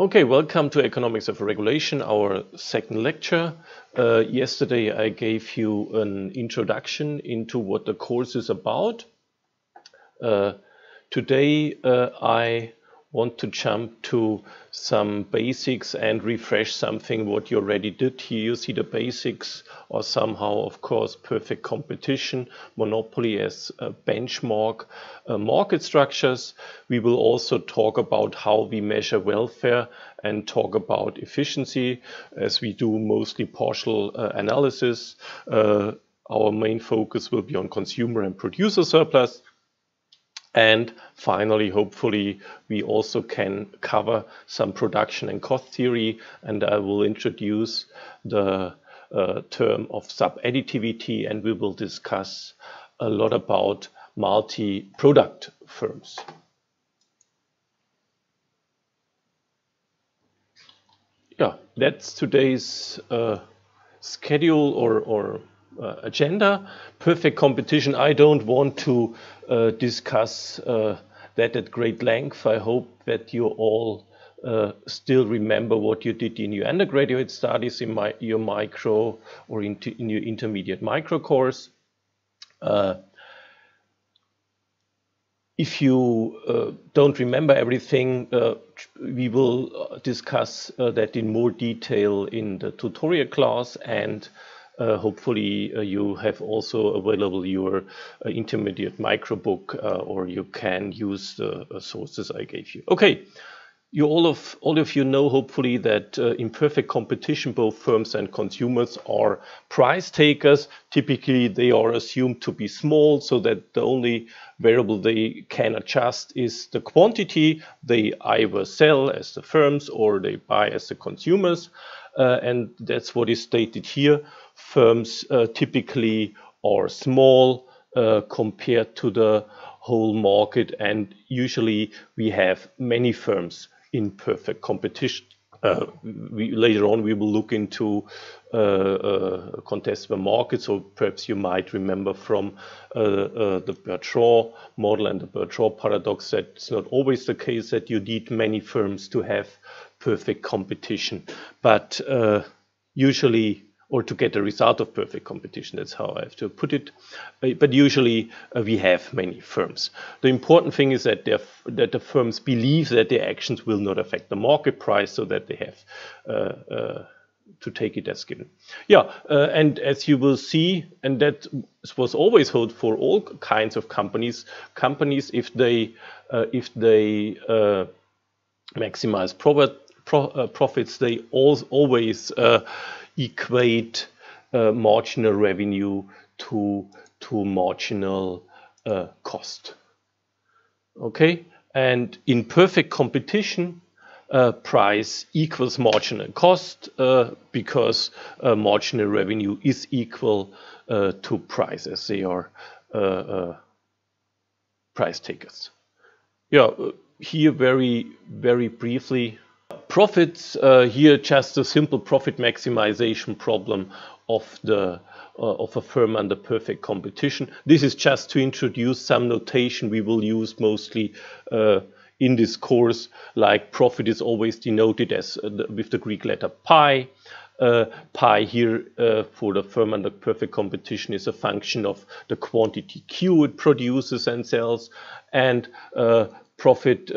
Okay, welcome to Economics of Regulation, our second lecture. Yesterday I gave you an introduction into what the course is about. Today I want to jump to some basics and refresh something what you already did. Here you see the basics, or somehow, of course, perfect competition, monopoly as a benchmark, market structures. We will also talk about how we measure welfare and talk about efficiency, as we do mostly partial analysis. Our main focus will be on consumer and producer surplus. And finally, hopefully, we also can cover some production and cost theory, and I will introduce the term of sub-additivity, and we will discuss a lot about multi-product firms. Yeah, that's today's schedule or agenda. Perfect competition. I don't want to discuss that at great length. I hope that you all still remember what you did in your undergraduate studies, in your micro or in your intermediate micro course. If you don't remember everything, we will discuss that in more detail in the tutorial class, and hopefully you have also available your intermediate micro book, or you can use the sources I gave you. Okay, you all of you know hopefully that in perfect competition both firms and consumers are price takers. Typically they are assumed to be small, so that the only variable they can adjust is the quantity they either sell as the firms or they buy as the consumers, and that's what is stated here. Firms typically are small compared to the whole market, and usually we have many firms in perfect competition. Later on we will look into contestable markets, or perhaps you might remember from the Bertrand model and the Bertrand paradox that it's not always the case that you need many firms to have perfect competition, but usually, or to get a result of perfect competition, that's how I have to put it. But usually we have many firms. The important thing is that the firms believe that their actions will not affect the market price, so that they have to take it as given. Yeah, and as you will see, and that was always held for all kinds of companies. Companies, if they maximize profits, they always equate marginal revenue to marginal cost. Okay, and in perfect competition, price equals marginal cost, because marginal revenue is equal to price, as they are price takers. Yeah, here very briefly. Profits, here just a simple profit maximization problem of a firm under perfect competition. This is just to introduce some notation we will use mostly in this course, like profit is always denoted as with the Greek letter pi. Pi here for the firm under perfect competition is a function of the quantity Q it produces and sells, and profit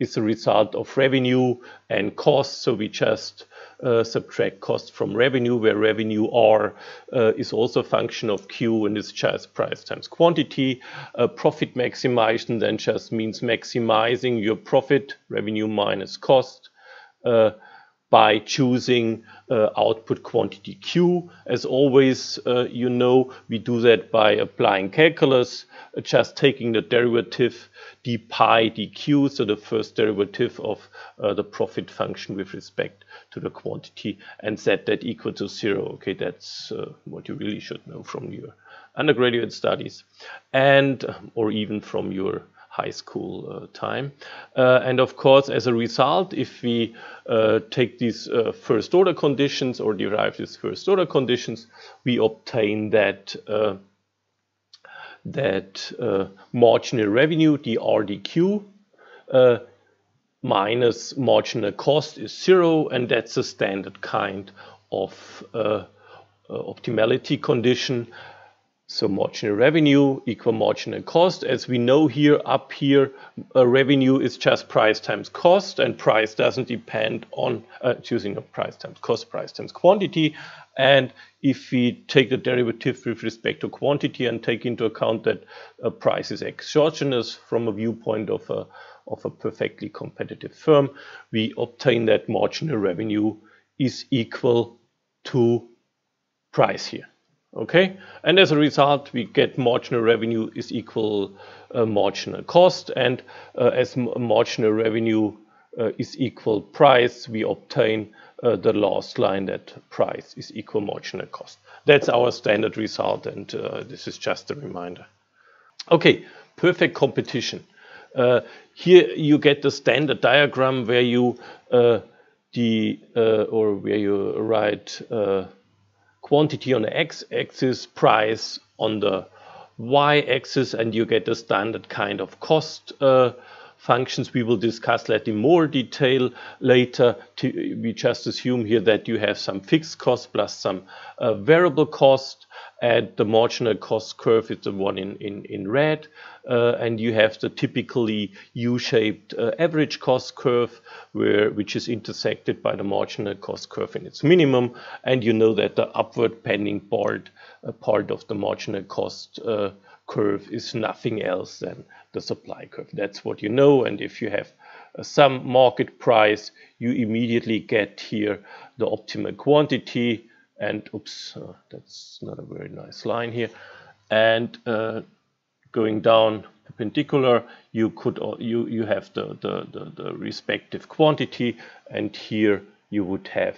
is a result of revenue and cost, so we just subtract cost from revenue, where revenue R is also a function of Q and is just price times quantity. Profit maximization then just means maximizing your profit, revenue minus cost, by choosing output quantity Q. As always, you know, we do that by applying calculus, just taking the derivative d pi dq, so the first derivative of the profit function with respect to the quantity, and set that equal to 0. Okay, that's what you really should know from your undergraduate studies, and or even from your high school time. And of course, as a result, if we take these first order conditions or derive these first order conditions, we obtain that marginal revenue, the RDQ, minus marginal cost is zero, and that's a standard kind of optimality condition. So marginal revenue equal marginal cost. As we know here, up here, revenue is just price times cost, and price doesn't depend on choosing of price times cost, price times quantity. And if we take the derivative with respect to quantity and take into account that price is exogenous from a viewpoint of a perfectly competitive firm, we obtain that marginal revenue is equal to price here. Okay, and as a result, we get marginal revenue is equal marginal cost, and as marginal revenue is equal price, we obtain the last line that price is equal marginal cost. That's our standard result, and this is just a reminder. Okay, perfect competition. Here you get the standard diagram where you write quantity on the x-axis, price on the y-axis, and you get the standard kind of cost functions. We will discuss that in more detail later. We just assume here that you have some fixed cost plus some variable cost, and the marginal cost curve is the one in red, and you have the typically U-shaped average cost curve, which is intersected by the marginal cost curve in its minimum, and you know that the upward pending part of the marginal cost curve is nothing else than the supply curve. That's what you know, and if you have some market price, you immediately get here the optimal quantity, and oops, that's not a very nice line here, and going down perpendicular, you could you have the respective quantity, and here you would have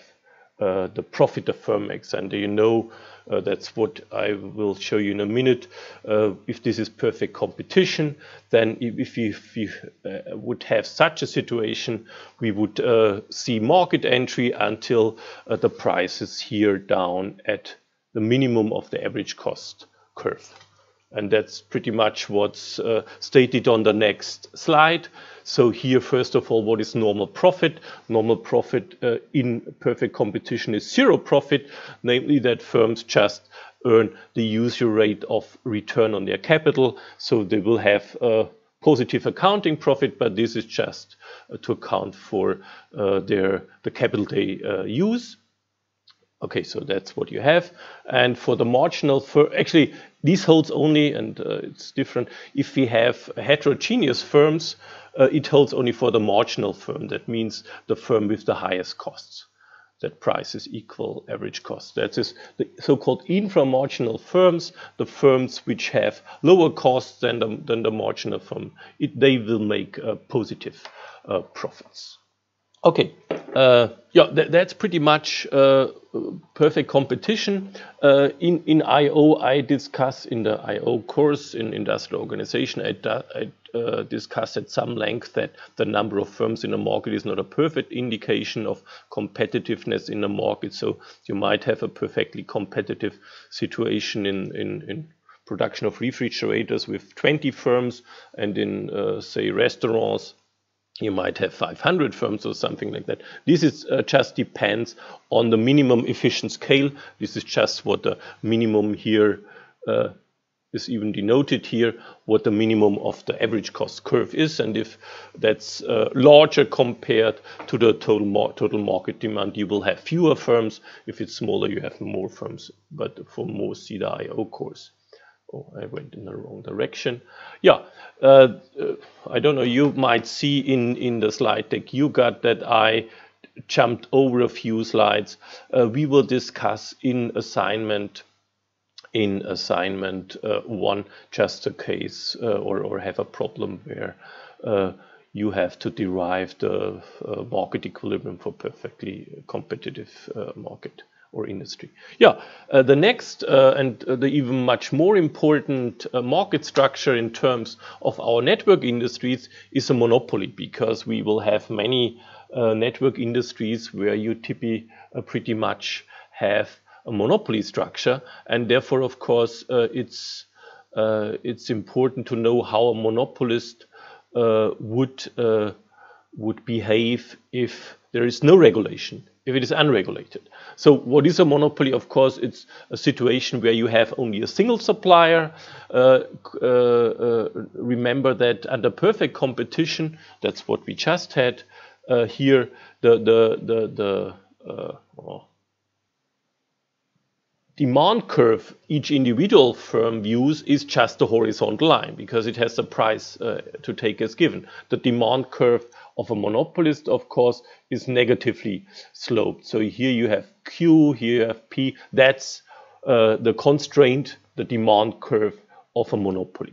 the profit the firm makes, and you know that's what I will show you in a minute. If this is perfect competition, then if we would have such a situation, we would see market entry until the price is here down at the minimum of the average cost curve. And that's pretty much what's stated on the next slide. So here, first of all, what is normal profit? Normal profit in perfect competition is zero profit, namely that firms just earn the usual rate of return on their capital. So they will have a positive accounting profit, but this is just to account for the capital they use. Okay, so that's what you have. And for the marginal, actually, this holds only, and it's different, if we have heterogeneous firms, it holds only for the marginal firm. That means the firm with the highest costs, that price is equal average cost. That is the so-called inframarginal firms, the firms which have lower costs than the marginal firm. They will make positive profits. Okay, yeah, that's pretty much perfect competition. In I.O., I discuss in the I.O. course in industrial organization, I discuss at some length that the number of firms in a market is not a perfect indication of competitiveness in the market. So you might have a perfectly competitive situation in production of refrigerators with 20 firms, and in, say, restaurants, you might have 500 firms or something like that. This is just depends on the minimum efficient scale. This is just what the minimum here is even denoted here, what the minimum of the average cost curve is. And if that's larger compared to the total market demand, you will have fewer firms. If it's smaller, you have more firms. But for most, see the I.O. course. Oh, I went in the wrong direction. Yeah, I don't know, you might see in the slide deck you got that I jumped over a few slides. We will discuss in assignment 1 just a case or have a problem where you have to derive the market equilibrium for perfectly competitive market or industry. Yeah, the next and the even much more important market structure in terms of our network industries is a monopoly, because we will have many network industries where you typically pretty much have a monopoly structure, and therefore, of course, it's important to know how a monopolist would would behave if there is no regulation, if it is unregulated. So what is a monopoly? Of course, it's a situation where you have only a single supplier. Remember that under perfect competition, that's what we just had here, the demand curve each individual firm views is just a horizontal line because it has the price to take as given. The demand curve of a monopolist, of course, is negatively sloped. So here you have Q, here you have P. That's the constraint, the demand curve of a monopoly.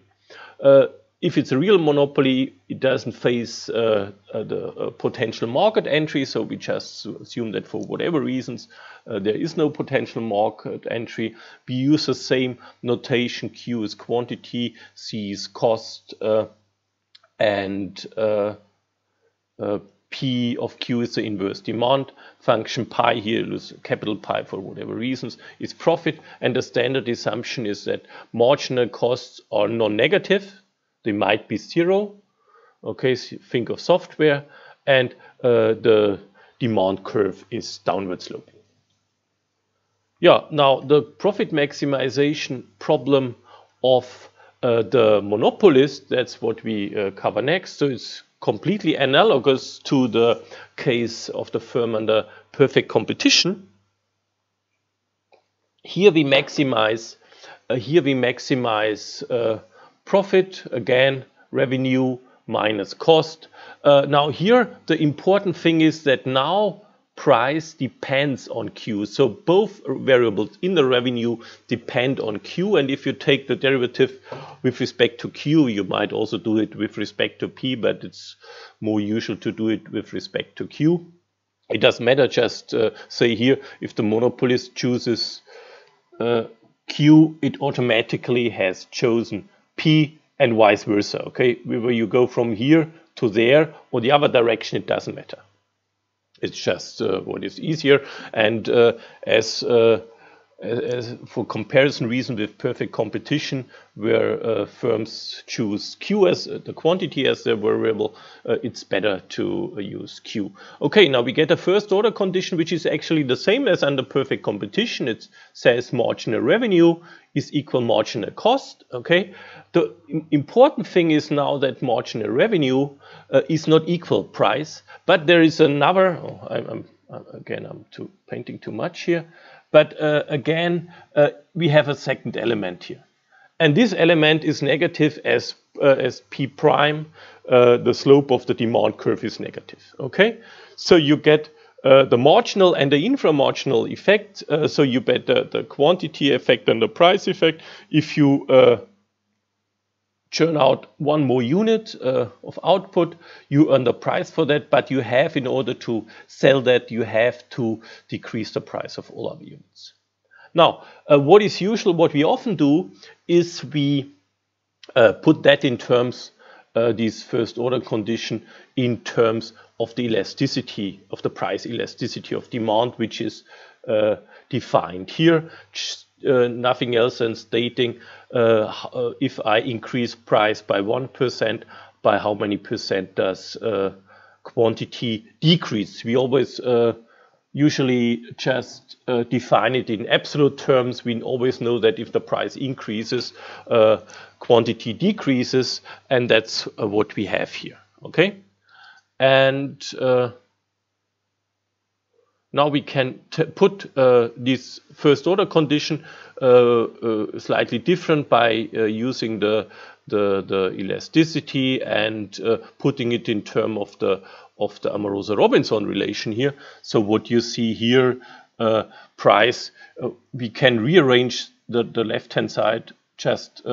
If it's a real monopoly, it doesn't face the potential market entry. So we just assume that for whatever reasons, there is no potential market entry. We use the same notation. Q is quantity, C is cost, and P of Q is the inverse demand function. Pi here is capital pi for whatever reasons is profit. And the standard assumption is that marginal costs are non-negative. They might be zero. Okay, so think of software. And the demand curve is downward sloping. Yeah, now the profit maximization problem of the monopolist, that's what we cover next. So it's completely analogous to the case of the firm under perfect competition. Here we maximize, profit, again, revenue minus cost. Now here the important thing is that now price depends on Q. So both variables in the revenue depend on Q, and if you take the derivative with respect to Q, you might also do it with respect to P, but it's more usual to do it with respect to Q. It doesn't matter, just say here, if the monopolist chooses Q, it automatically has chosen P, and vice versa. Okay, whether you go from here to there or the other direction, it doesn't matter. It's just what is easier. And as for comparison reason with perfect competition, where firms choose Q as the quantity as their variable, it's better to use Q. Okay, now we get a first order condition, which is actually the same as under perfect competition. It says marginal revenue is equal marginal cost. Okay, the important thing is now that marginal revenue is not equal price, but there is another. Oh, I'm painting too much here. But again, we have a second element here, and this element is negative as P prime. The slope of the demand curve is negative. Okay, so you get the marginal and the inframarginal effect, so you get the quantity effect and the price effect. If you churn out one more unit of output, you earn the price for that, but you have, in order to sell that, you have to decrease the price of all other units. Now, what is usual, what we often do, is we put that in terms, this first order condition, in terms of the elasticity, of the price elasticity of demand, which is defined here. Nothing else than stating if I increase price by 1%, by how many percent does quantity decrease. We always usually just define it in absolute terms. We always know that if the price increases, quantity decreases, and that's what we have here. Okay, and now we can put this first order condition slightly different by using the elasticity and putting it in terms of the Amorosa-Robinson relation here. So what you see here, price, we can rearrange the left-hand side, just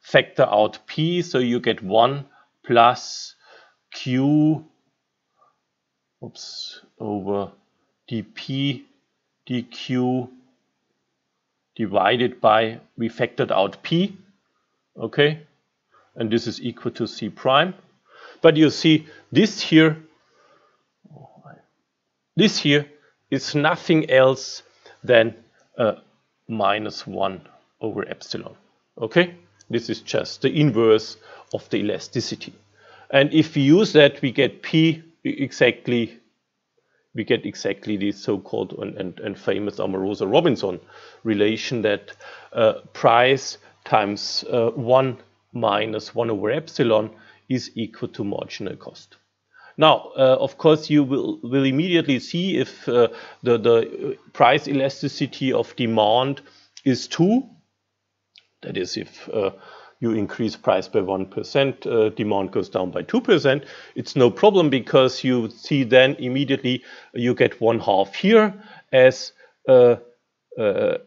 factor out P, so you get 1 plus Q, oops, over dP dQ divided by, we factored out P, okay, and this is equal to C prime. But you see this here, is nothing else than minus 1 over epsilon. Okay, this is just the inverse of the elasticity. And if we use that, we get P exactly. We get exactly the so-called and famous Amorosa-Robinson relation, that price times 1 minus 1 over epsilon is equal to marginal cost. Now, of course, you will immediately see if the price elasticity of demand is 2, that is, if you increase price by 1%, demand goes down by 2%, it's no problem, because you see then immediately you get 1/2 here as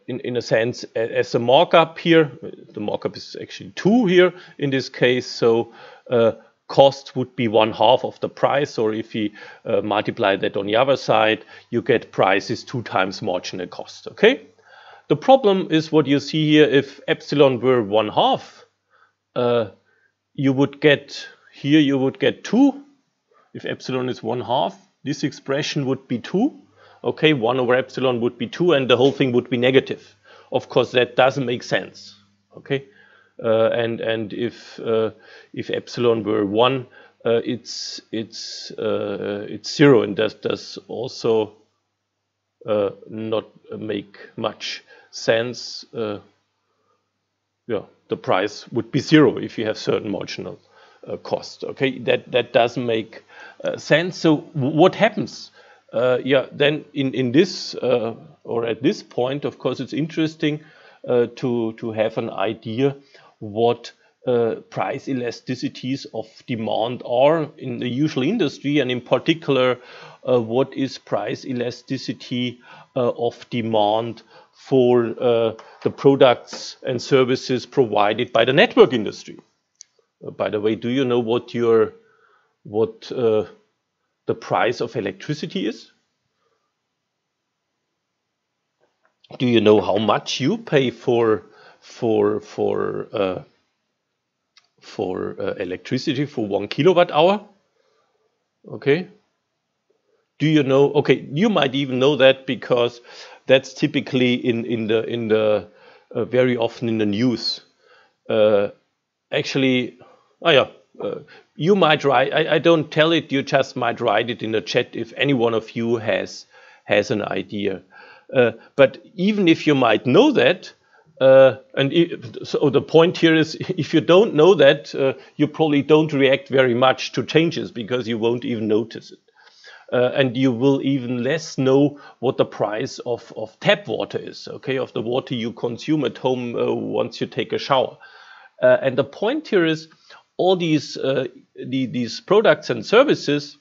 in a sense as a markup here. The markup is actually 2 here in this case, so cost would be 1/2 of the price, or if we multiply that on the other side, you get price is 2 times marginal cost, okay? The problem is what you see here. If epsilon were 1/2, you would get here, you would get 2. If epsilon is 1/2, this expression would be 2. Okay, 1 over epsilon would be 2, and the whole thing would be negative. Of course, that doesn't make sense. Okay, and if epsilon were 1, it's 0, and that does also not make much sense. Yeah, the price would be 0 if you have certain marginal cost. Okay, that doesn't make sense. So what happens? Yeah, then in this or at this point, of course, it's interesting to have an idea what price elasticities of demand are in the usual industry, and in particular, what is price elasticity of demand for the products and services provided by the network industry. By the way, do you know what the price of electricity is? Do you know how much you pay for electricity for 1 kilowatt hour? Okay. Do you know? Okay, you might even know that, because that's typically in the very often in the news. Actually, oh yeah, you might write. I don't tell it. You just might write it in the chat if any one of you has an idea. But even if you might know that. So the point here is, if you don't know that, you probably don't react very much to changes, because you won't even notice it. And you will even less know what the price of tap water is, okay, of the water you consume at home once you take a shower. And the point here is, all these products and services,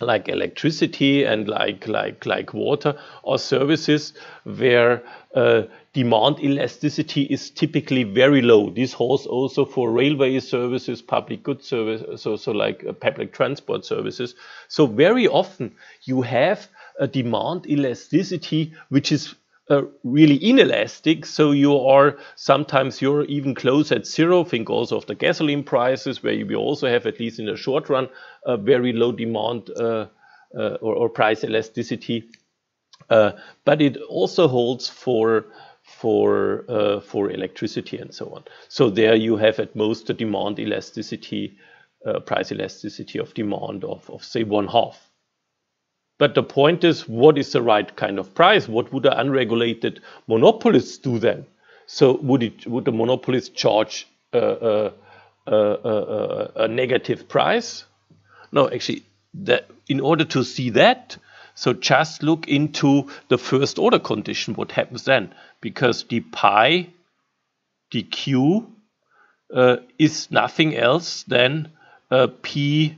like electricity and like water, or services where demand elasticity is typically very low. This holds also for railway services, public goods service, so like public transport services. So very often you have a demand elasticity which is really inelastic, so you're even close at 0. Think also of the gasoline prices, where you also have, at least in the short run, a very low demand or price elasticity. But it also holds for electricity and so on. So there you have at most the demand elasticity, price elasticity of demand of say 1/2. But the point is, what is the right kind of price? What would the unregulated monopolists do then? So would the monopolist charge a negative price? No, actually, in order to see that, so just look into the first order condition, what happens then? Because the pi, dq, is nothing else than p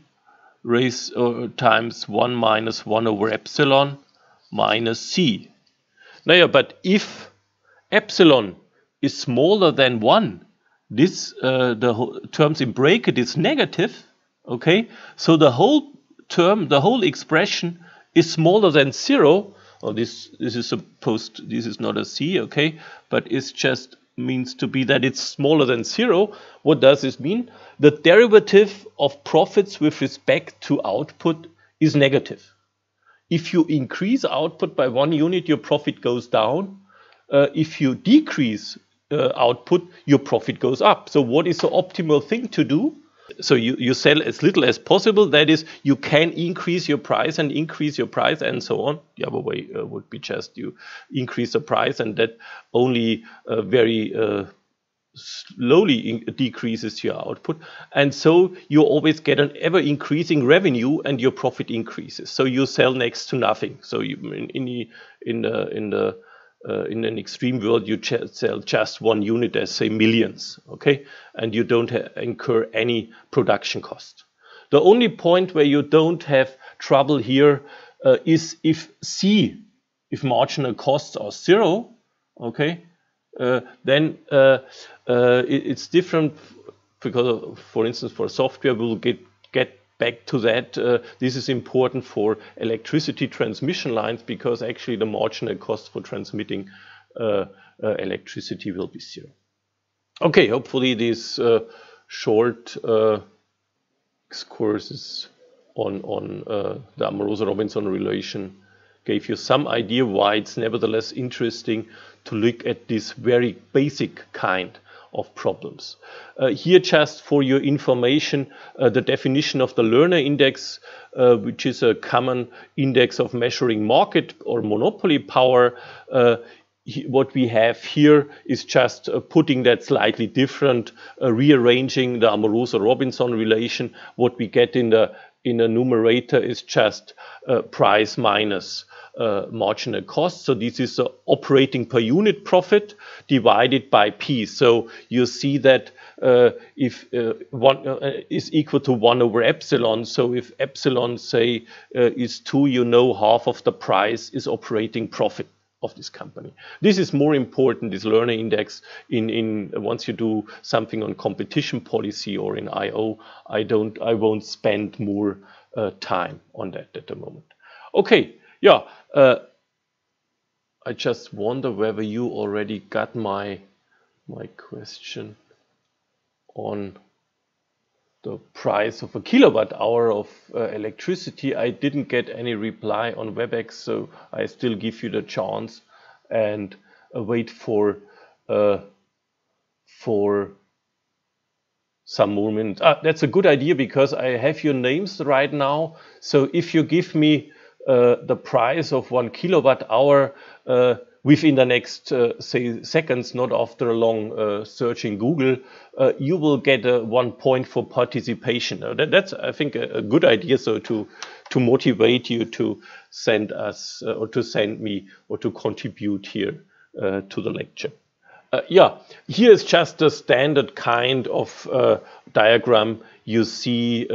raised times 1 minus 1 over epsilon minus c. Naja, but if epsilon is smaller than 1, this the terms in bracket is negative, okay? So the whole term, the whole expression is smaller than 0. Oh, this is supposed, this is not a c, okay? But it's just means to be that it's smaller than 0. What does this mean? The derivative of profits with respect to output is negative. If you increase output by 1 unit, your profit goes down. If you decrease output, your profit goes up. So what is the optimal thing to do? So you sell as little as possible. That is, you can increase your price and so on. The other way would be just you increase the price, and that only very slowly decreases your output, and so you always get an ever-increasing revenue, and your profit increases. So you sell next to nothing. So you, in an extreme world, you sell just one unit as say millions, okay, and you don't incur any production cost. The only point where you don't have trouble here is if marginal costs are zero, okay. Then it's different because, for instance, for software, we'll get back to that. This is important for electricity transmission lines because actually the marginal cost for transmitting electricity will be zero. Okay, hopefully these short excurses on the Amorosa-Robinson relation gave you some idea why it's nevertheless interesting to look at this very basic kind of problems. Here, just for your information, the definition of the Lerner index, which is a common index of measuring market or monopoly power, what we have here is just putting that slightly different, rearranging the Amorosa-Robinson relation. What we get in the numerator is just price minus marginal cost. So this is the operating per unit profit divided by P. So you see that if one is equal to 1 over epsilon. So if epsilon, say, is 2, you know half of the price is operating profit of this company. This is more important, this Lerner index, in once you do something on competition policy or in IO. I won't spend more time on that at the moment. Okay, yeah, I just wonder whether you already got my question on the price of a kilowatt hour of electricity. I didn't get any reply on WebEx, so I still give you the chance and wait for some more minutes. Ah, that's a good idea because I have your names right now. So if you give me the price of 1 kilowatt hour within the next, say, seconds, not after a long search in Google, you will get 1 point for participation. That's, I think, a good idea. So to motivate you to send us or to send me or to contribute here to the lecture. Yeah, here is just a standard kind of diagram you see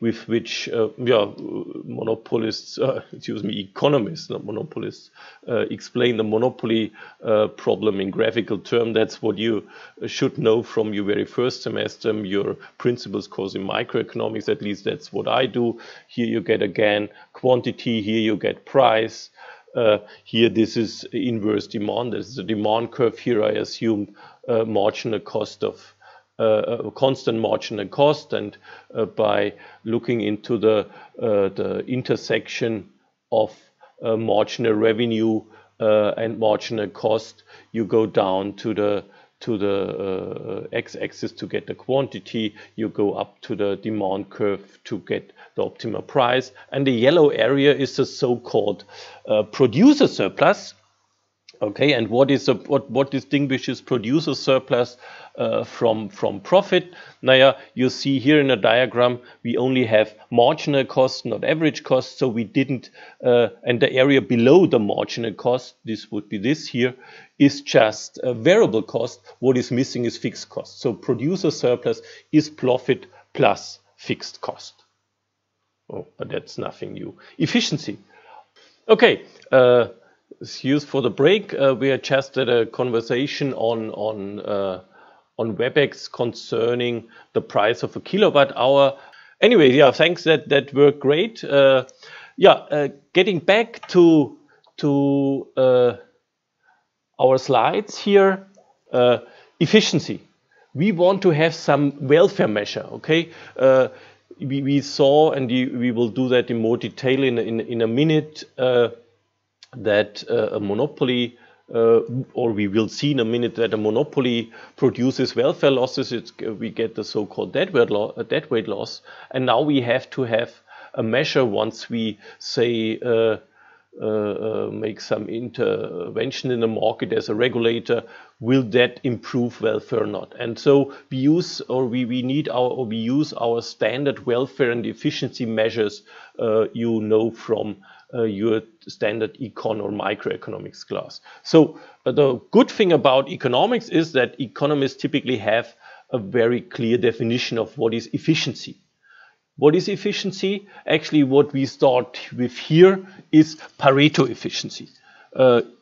with which monopolists, excuse me, economists, not monopolists, explain the monopoly problem in graphical terms. That's what you should know from your very first semester, your principles course in microeconomics. At least that's what I do. Here you get again quantity, here you get price. Here this is inverse demand. This is the demand curve. Here I assume marginal cost of constant marginal cost, and by looking into the intersection of marginal revenue and marginal cost, you go down to the x-axis to get the quantity, you go up to the demand curve to get the optimal price, and the yellow area is the so-called producer surplus. Okay, and what distinguishes producer surplus from profit? Now, yeah, you see here in the diagram we only have marginal cost, not average cost, so we didn't. And the area below the marginal cost, this would be this here, is just a variable cost. What is missing is fixed cost. So producer surplus is profit plus fixed cost. Oh, but that's nothing new. Efficiency. Okay. Excuse for the break. We are just at a conversation on WebEx concerning the price of a kilowatt hour. Anyway, yeah, thanks. That worked great. Getting back to our slides here. Efficiency. We want to have some welfare measure. Okay. We saw, and we will do that in more detail in a minute. That a monopoly or we will see in a minute, that a monopoly produces welfare losses. We get the so-called deadweight loss, and now we have to have a measure once we say make some intervention in the market as a regulator. Will that improve welfare or not? And so we use, or we use our standard welfare and efficiency measures, you know, from your standard econ or microeconomics class. So the good thing about economics is that economists typically have a very clear definition of what is efficiency. What is efficiency? Actually, what we start with here is Pareto efficiency.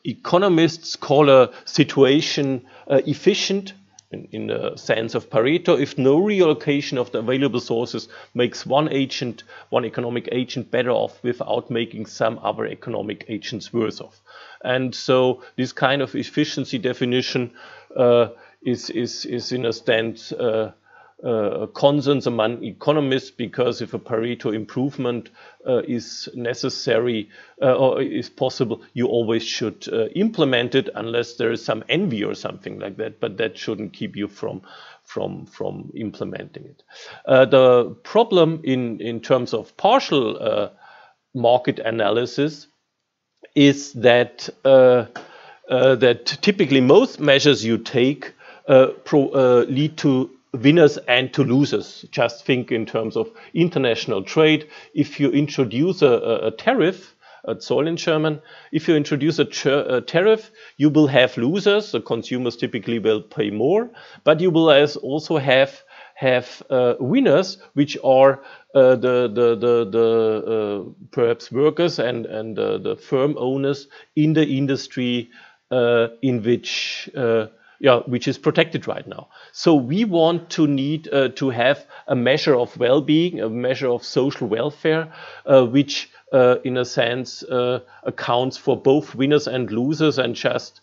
Economists call a situation efficient in the sense of Pareto if no reallocation of the available sources makes one economic agent better off without making some other economic agents worse off. And so this kind of efficiency definition is in a sense a consensus among economists, because if a Pareto improvement is necessary or is possible, you always should implement it, unless there is some envy or something like that, but that shouldn't keep you from implementing it. The problem in terms of partial market analysis is that that typically most measures you take lead to winners and to losers. Just think in terms of international trade. If you introduce a tariff, a Zoll in German, if you introduce a tariff, you will have losers. The consumers typically will pay more, but you will also have winners, which are perhaps workers and the firm owners in the industry in which which is protected right now. So we want to have a measure of well-being, a measure of social welfare, which in a sense accounts for both winners and losers, and just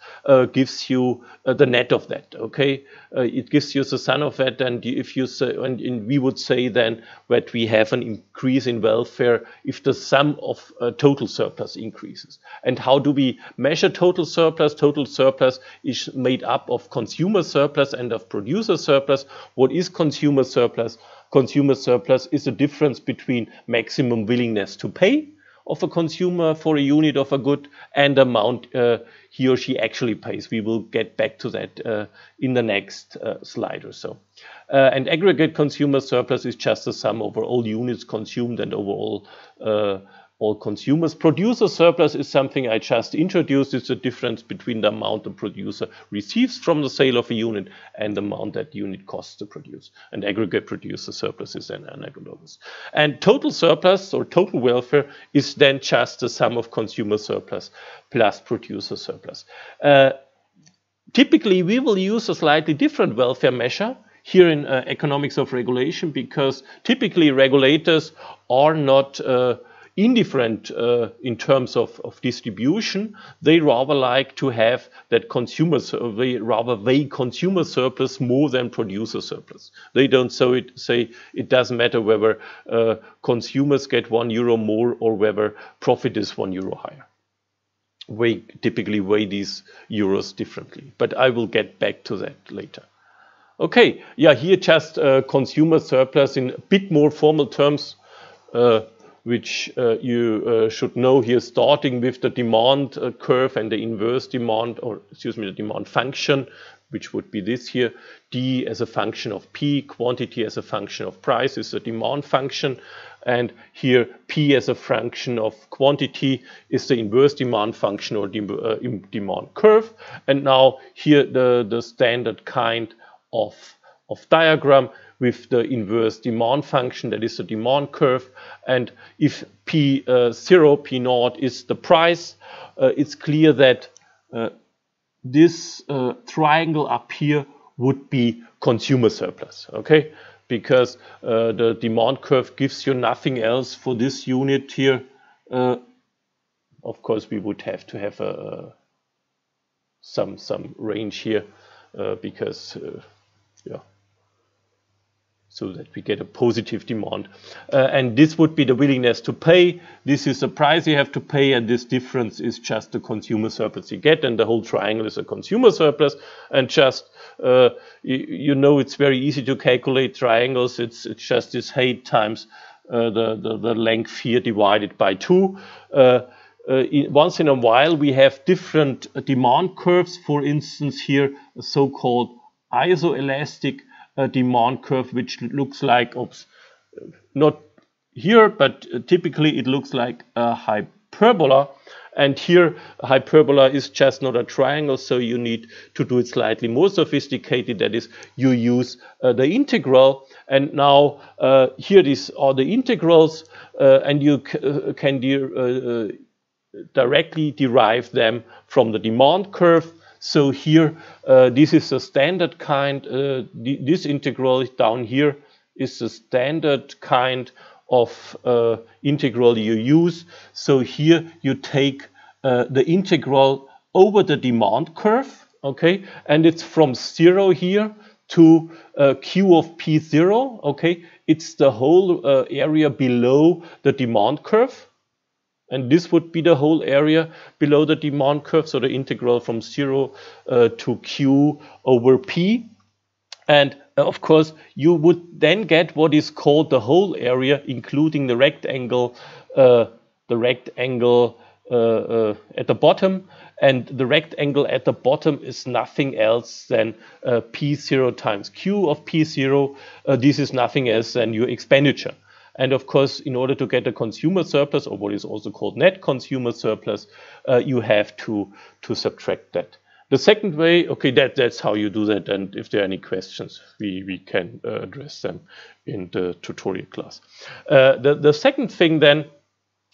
gives you the net of that. Okay, it gives you the sum of that, and if you say, and we would say then that we have an increase in welfare if the sum of total surplus increases. And how do we measure total surplus? Total surplus is made up of consumer surplus and of producer surplus. What is consumer surplus? Consumer surplus is the difference between maximum willingness to pay of a consumer for a unit of a good and amount he or she actually pays. We will get back to that in the next slide or so. And aggregate consumer surplus is just the sum over all units consumed and overall all consumers. Producer surplus is something I just introduced. It's the difference between the amount the producer receives from the sale of a unit and the amount that unit costs to produce. And aggregate producer surplus is then analogous. And total surplus or total welfare is then just the sum of consumer surplus plus producer surplus. Typically, we will use a slightly different welfare measure here in economics of regulation, because typically regulators are not indifferent in terms of distribution. They rather like to have that consumers, they rather weigh consumer surplus more than producer surplus. They don't say it doesn't matter whether consumers get €1 more or whether profit is €1 higher. We typically weigh these euros differently, but I will get back to that later. Okay, yeah, here just consumer surplus in a bit more formal terms, which you should know here, starting with the demand curve and the inverse demand, or excuse me, the demand function, which would be this here. D as a function of P, quantity as a function of price is the demand function. And here P as a function of quantity is the inverse demand function or demand curve. And now here the standard kind of diagram with the inverse demand function, that is the demand curve. And if P0 is the price, it's clear that this triangle up here would be consumer surplus, okay? Because the demand curve gives you nothing else for this unit here. Of course, we would have to have some range here because so that we get a positive demand. And this would be the willingness to pay. This is the price you have to pay, and this difference is just the consumer surplus you get, and the whole triangle is a consumer surplus. And just, you know, it's very easy to calculate triangles. It's just this height times the length here divided by 2. Once in a while, we have different demand curves. For instance, here, a so-called isoelastic demand curve, which looks like, oops, not here, but typically it looks like a hyperbola. And here, hyperbola is just not a triangle, so you need to do it slightly more sophisticated. That is, you use the integral. And now here these are the integrals, and you can directly derive them from the demand curve. So here, this is a standard kind, this integral down here is the standard kind of integral you use. So here you take the integral over the demand curve, okay? And it's from 0 here to Q of P0, okay? It's the whole area below the demand curve. And this would be the whole area below the demand curve, so the integral from 0 to Q over P. And of course, you would then get what is called the whole area, including the rectangle at the bottom. And the rectangle at the bottom is nothing else than P0 times Q of P0. This is nothing else than your expenditure. And of course, in order to get a consumer surplus, or what is also called net consumer surplus, you have to subtract that. The second way, okay, that's how you do that. And if there are any questions, we can address them in the tutorial class. The second thing then,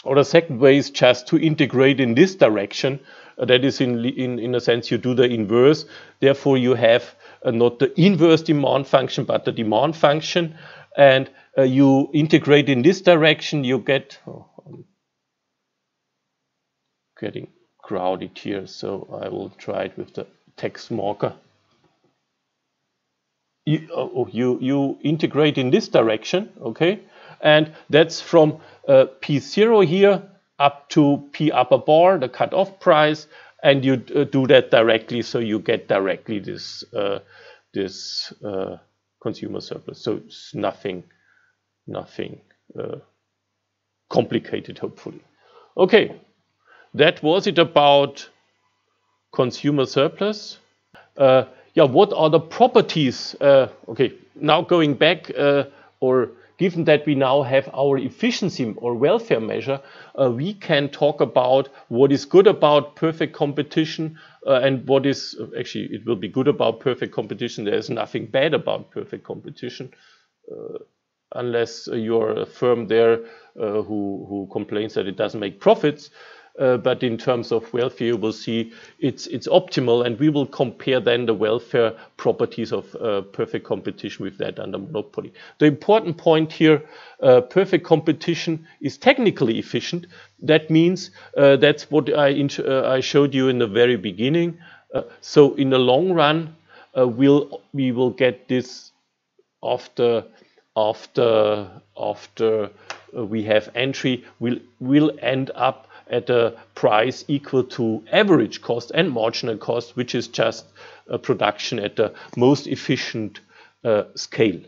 or the second way, is just to integrate in this direction. That is, in a sense, you do the inverse. Therefore, you have not the inverse demand function, but the demand function. And you integrate in this direction, you get, oh, I'm getting crowded here, so I will try it with the text marker. You integrate in this direction, okay? And that's from P0 here up to P upper bar, the cutoff price, and you do that directly, so you get directly this, consumer surplus. So it's nothing complicated, hopefully. Okay, that was it about consumer surplus. Yeah, what are the properties? Okay, now going back, or given that we now have our efficiency or welfare measure, we can talk about what is good about perfect competition and what is, actually, it will be good about perfect competition. There is nothing bad about perfect competition, unless you're a firm there who complains that it doesn't make profits. But in terms of welfare, you will see it's optimal, and we will compare then the welfare properties of perfect competition with that under monopoly. The important point here, perfect competition is technically efficient. That means that's what I showed you in the very beginning. So in the long run, we will get this after we have entry, we'll end up at a price equal to average cost and marginal cost, which is just a production at the most efficient scale.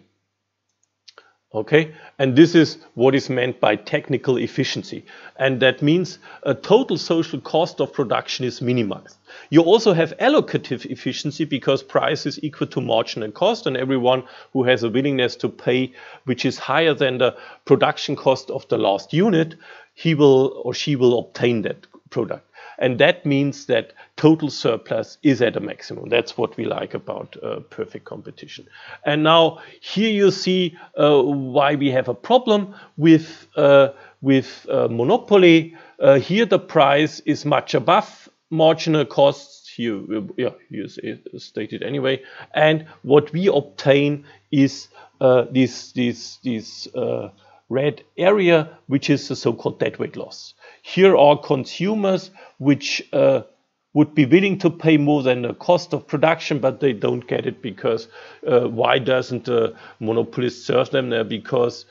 Okay, and this is what is meant by technical efficiency. And that means a total social cost of production is minimized. You also have allocative efficiency, because price is equal to marginal cost, and everyone who has a willingness to pay which is higher than the production cost of the last unit, he will or she will obtain that product. And that means that total surplus is at a maximum. That's what we like about perfect competition. And now here you see why we have a problem with monopoly. Here the price is much above marginal costs. You stated anyway. And what we obtain is this red area, which is the so-called deadweight loss. Here are consumers which would be willing to pay more than the cost of production, but they don't get it because why doesn't the monopolist serve them there? Because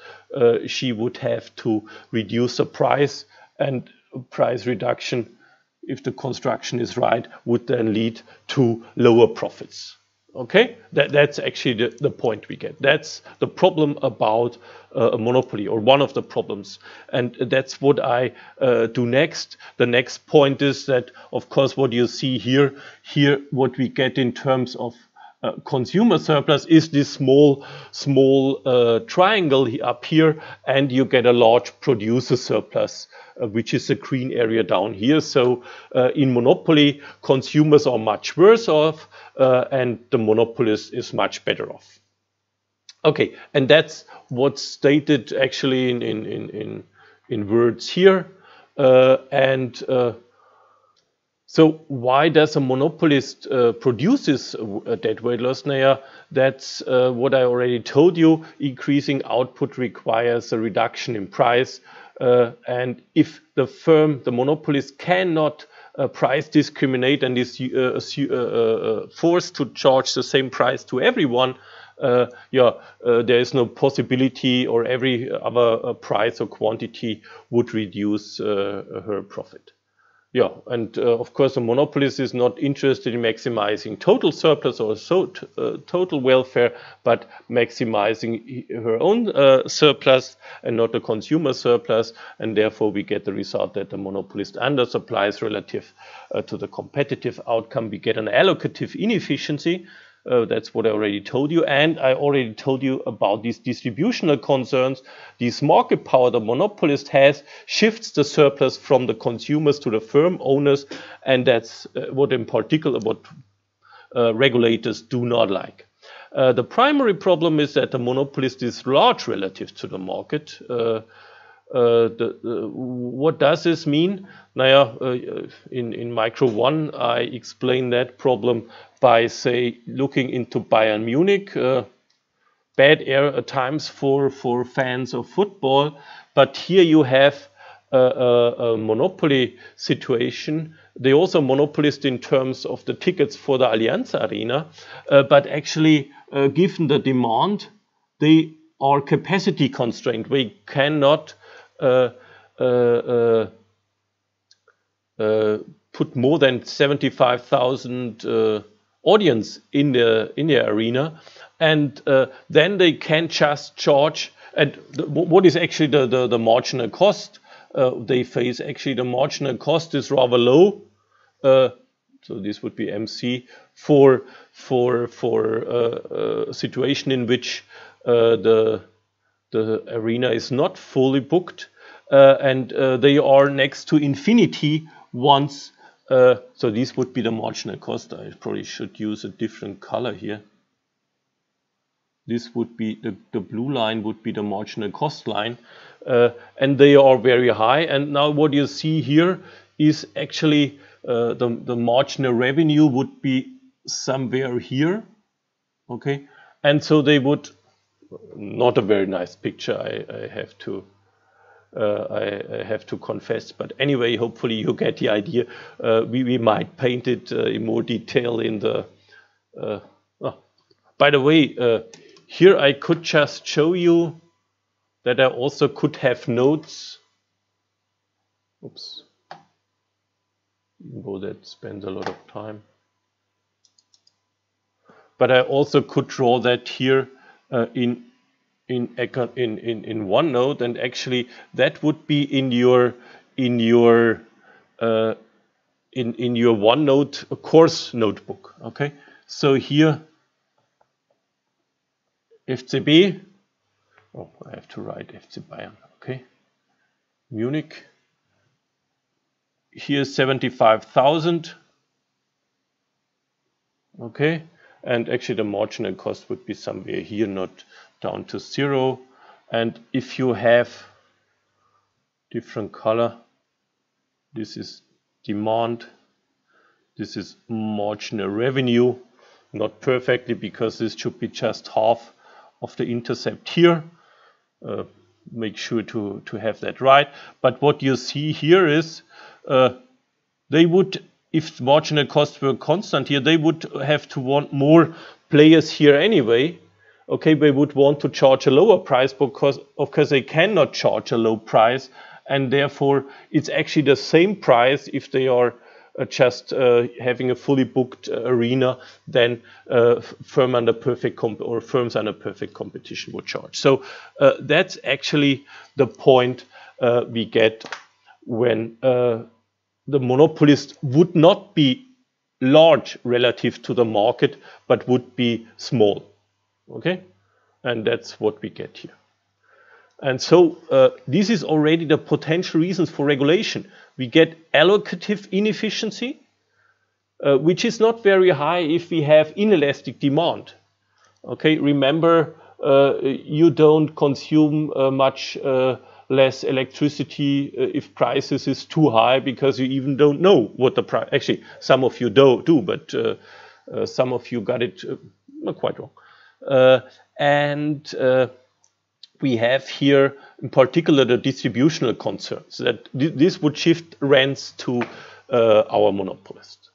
she would have to reduce the price, and price reduction, if the construction is right, would then lead to lower profits. Okay, that's actually the point we get. That's the problem about a monopoly, or one of the problems. And that's what I do next. The next point is that, of course, what you see here what we get in terms of consumer surplus is this small triangle up here, and you get a large producer surplus, which is the green area down here. So in monopoly, consumers are much worse off, and the monopolist is much better off. Okay, and that's what's stated actually in words here. So why does a monopolist produce this dead weight loss layer? That's what I already told you. Increasing output requires a reduction in price. And if the firm, the monopolist, cannot price discriminate and is forced to charge the same price to everyone, there is no possibility, or every other price or quantity would reduce her profit. Yeah, and of course, the monopolist is not interested in maximizing total surplus or total welfare, but maximizing her own surplus and not the consumer surplus. And therefore, we get the result that the monopolist undersupplies relative to the competitive outcome. We get an allocative inefficiency. That's what I already told you. And I already told you about these distributional concerns. This market power the monopolist has shifts the surplus from the consumers to the firm owners. And that's what in particular what regulators do not like. The primary problem is that the monopolist is large relative to the market. What does this mean? Naja, in Micro 1, I explained that problem by, say, looking into Bayern Munich. Bad times for fans of football, but here you have a monopoly situation. They also monopolist in terms of the tickets for the Allianz Arena, but actually, given the demand, they are capacity constrained. We cannot put more than 75,000 audience in the arena, and then they can just charge. And what is actually the marginal cost they face? Actually, the marginal cost is rather low. So this would be MC for a situation in which the arena is not fully booked. And they are next to infinity once, so these would be the marginal cost. I probably should use a different color here. This would be the blue line would be the marginal cost line, and they are very high. And now what you see here is actually the marginal revenue would be somewhere here, okay? And so they would, not a very nice picture, I have to confess, but anyway, hopefully you get the idea. We might paint it in more detail in the... By the way, here I could just show you that I also could have notes. Oops. Even though that spends a lot of time. But I also could draw that here in OneNote, and actually that would be in your OneNote course notebook. Okay, so here FCB. Oh, I have to write FC Bayern. Okay, Munich. Here's 75,000. Okay, and actually the marginal cost would be somewhere here, not down to zero. And if you have different color, this is demand, this is marginal revenue, not perfectly, because this should be just half of the intercept here. Make sure to have that right. But what you see here is they would if marginal costs were constant here, they would have to want more players here anyway. Okay, they would want to charge a lower price because, of course, they cannot charge a low price, and therefore it's actually the same price if they are just having a fully booked arena than firms under perfect competition would charge. So that's actually the point we get when the monopolist would not be large relative to the market, but would be small. Okay, and that's what we get here. And so this is already the potential reasons for regulation. We get allocative inefficiency, which is not very high if we have inelastic demand. Okay, remember, you don't consume much less electricity if prices is too high, because you even don't know what the price. Actually, some of you do, but some of you got it not quite wrong. We have here, in particular, the distributional concerns that this would shift rents to our monopolist.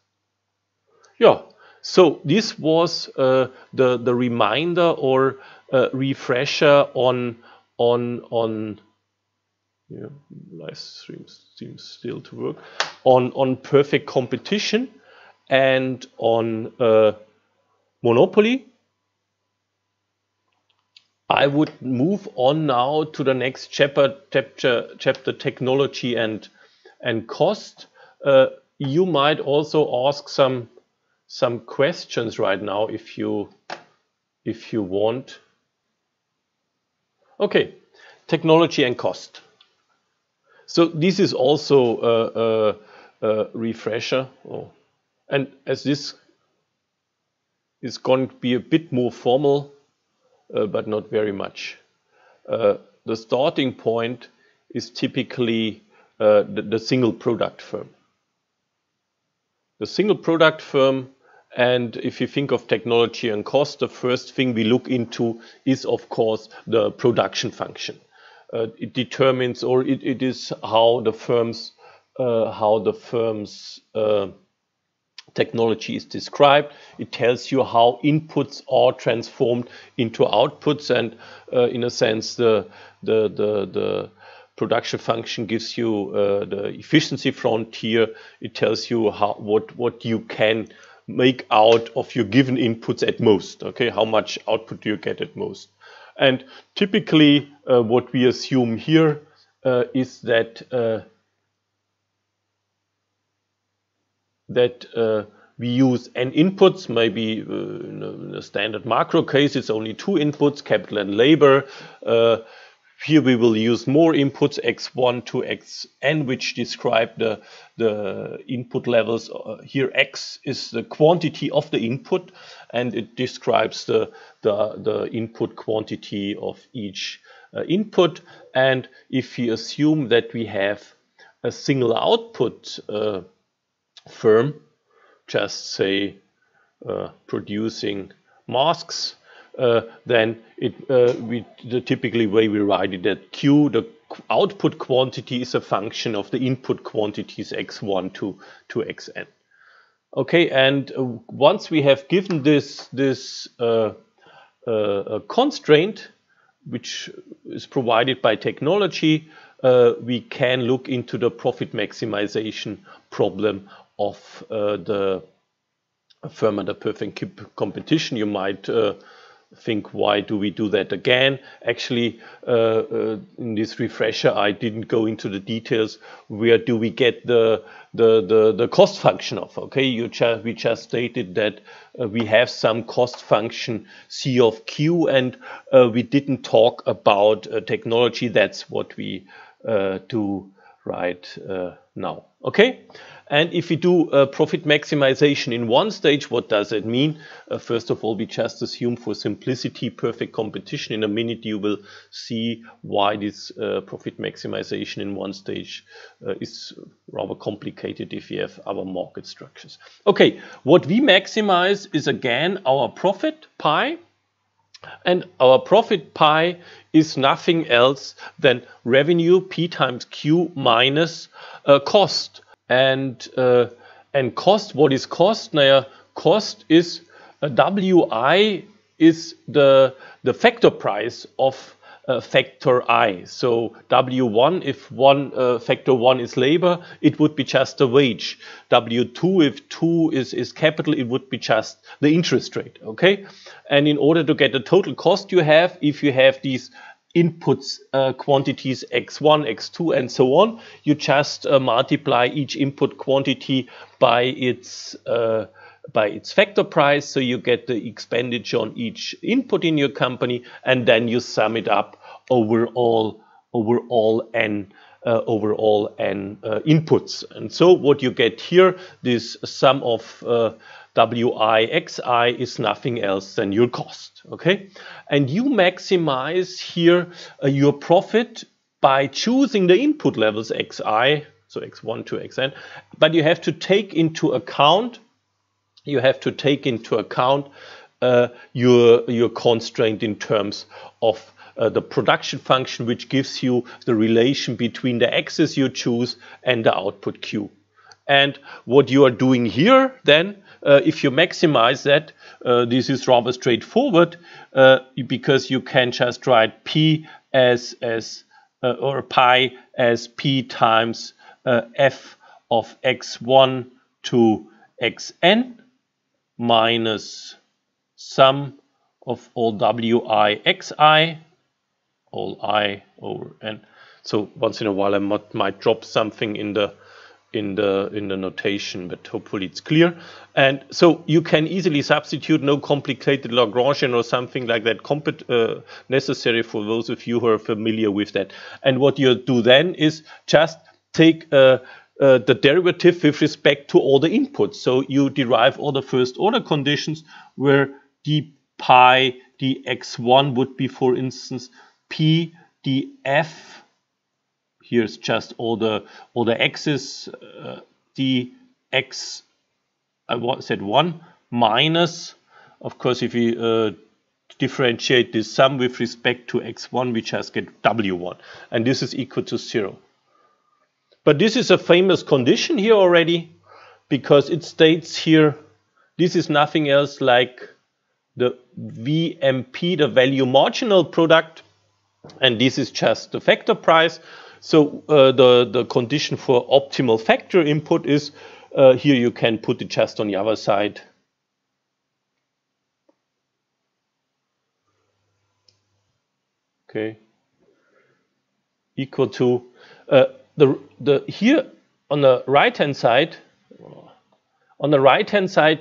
Yeah. So this was the reminder or refresher on yeah, live stream seems still to work on perfect competition and on monopoly. I would move on now to the next chapter, technology and cost. You might also ask some questions right now if you want. Okay, technology and cost. So this is also a refresher, and as this is going to be a bit more formal. But not very much. The starting point is typically the single product firm. The single product firm, and if you think of technology and cost, the first thing we look into is, of course, the production function. It determines, or it is how the firm's technology is described. It tells you how inputs are transformed into outputs, and in a sense, the production function gives you the efficiency frontier. It tells you how what you can make out of your given inputs at most. Okay, how much output do you get at most? And typically, what we assume here is that. We use n inputs, maybe in a standard macro case, it's only 2 inputs, capital and labor. Here we will use more inputs, x1 to xn, which describe the input levels. Here x is the quantity of the input, and it describes the input quantity of each input. And if we assume that we have a single output firm, just say producing masks, then the typically way we write it, that Q, the output quantity, is a function of the input quantities x1 to xn. Okay, and once we have given this constraint, which is provided by technology, we can look into the profit maximization problem of the firm under perfect competition. You might think, why do we do that again? Actually, in this refresher, I didn't go into the details. Where do we get the cost function of? Okay, we just stated that we have some cost function C of Q, and we didn't talk about technology. That's what we do right now. Okay, and if we do profit maximization in one stage, what does it mean? First of all, we just assume for simplicity perfect competition. In a minute you will see why this profit maximization in one stage is rather complicated if you have our market structures. Okay, what we maximize is again our profit pi, and our profit pi is nothing else than revenue P times Q minus cost. And And cost, what is cost? Naja, cost is WI is the factor price of factor I. So W1, if one factor 1 is labor, it would be just the wage. W2, if 2 is capital, it would be just the interest rate. Okay, and in order to get the total cost you have, if you have these inputs quantities x1, x2 and so on, you just multiply each input quantity by its factor price, so you get the expenditure on each input in your company, and then you sum it up over all n inputs. And so what you get here, this sum of WI, XI is nothing else than your cost, okay? And you maximize here your profit by choosing the input levels XI, so X1 to Xn, but you have to take into account your constraint in terms of the production function, which gives you the relation between the axis you choose and the output Q. And what you are doing here then, if you maximize that, this is rather straightforward, because you can just write P or pi as P times F of x1 to xn minus sum of all wi xi, all I over n. So once in a while I might drop something in the notation, but hopefully it's clear. And so you can easily substitute, no complicated Lagrangian or something like that necessary for those of you who are familiar with that. And what you do then is just take the derivative with respect to all the inputs. So you derive all the first order conditions, where d pi dx1 would be, for instance, p df. Here's just all the x's, dx, I said 1, minus, of course, if we differentiate this sum with respect to x1, we just get w1, and this is equal to 0. But this is a famous condition here already, because it states here, this is nothing else like the VMP, the value marginal product, and this is just the factor price. So the condition for optimal factor input is, here you can put it just on the other side. Okay, equal to here on the right hand side,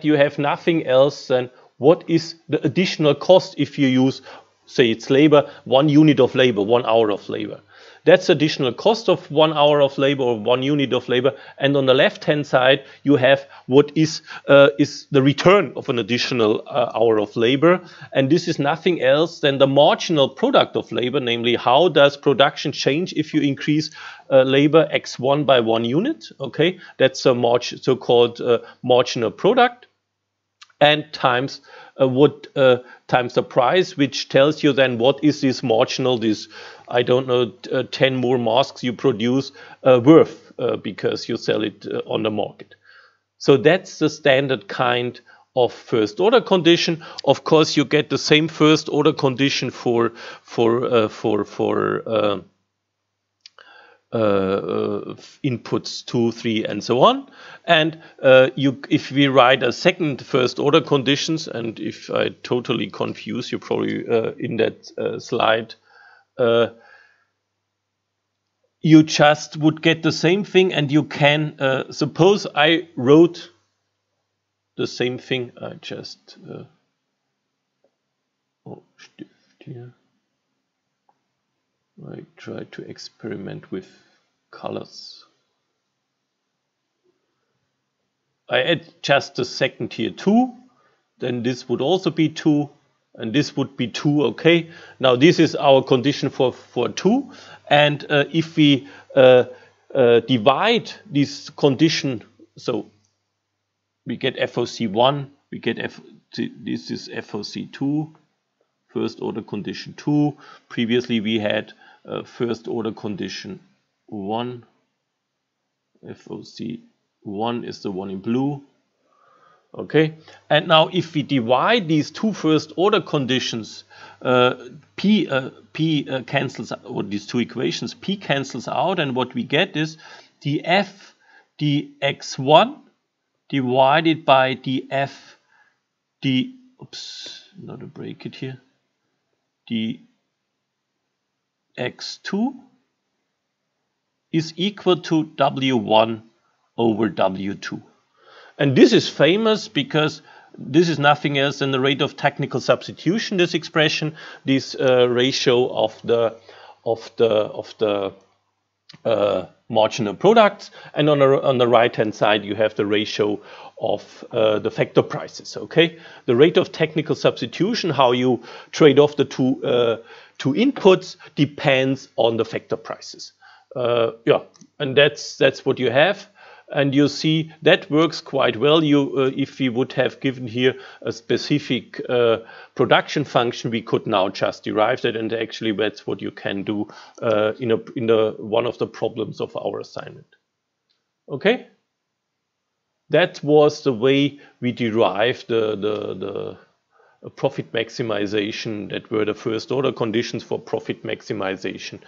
you have nothing else than what is the additional cost if you use, say it's labor, 1 unit of labor, 1 hour of labor. That's additional cost of 1 hour of labor or 1 unit of labor. And on the left hand side you have what is the return of an additional hour of labor, and this is nothing else than the marginal product of labor, namely how does production change if you increase labor x1 by 1 unit. Okay, that's a so-called marginal product, and times times the price, which tells you then what is this marginal, this, I don't know, 10 more masks you produce worth, because you sell it on the market. So that's the standard kind of first order condition. Of course, you get the same first order condition for inputs 2, 3 and so on. And if we write a second first order conditions, and if I totally confuse you probably in that slide, you just would get the same thing, and you can, suppose I wrote the same thing, I just, Stift here. I try to experiment with colors. I add just a second here 2, then this would also be 2, and this would be 2, okay. Now this is our condition for 2, and if we divide this condition, so we get FOC1, we get this is FOC2, first order condition 2. Previously we had first order condition 1, FOC 1 is the one in blue. Okay, and now if we divide these two first order conditions, P cancels out, or these two equations, P cancels out, and what we get is df dx1 divided by df d, oops, not a bracket here, dx2 is equal to w1 over w2. And this is famous because this is nothing else than the rate of technical substitution. This expression, this ratio of the marginal products, and on the right hand side you have the ratio of the factor prices. Okay, the rate of technical substitution, how you trade off the two inputs, depends on the factor prices. Yeah, and that's what you have. And you see that works quite well. You, if we would have given here a specific production function, we could now just derive that, and actually that's what you can do in one of the problems of our assignment. Okay, that was the way we derived the profit maximization. That were the first order conditions for profit maximization.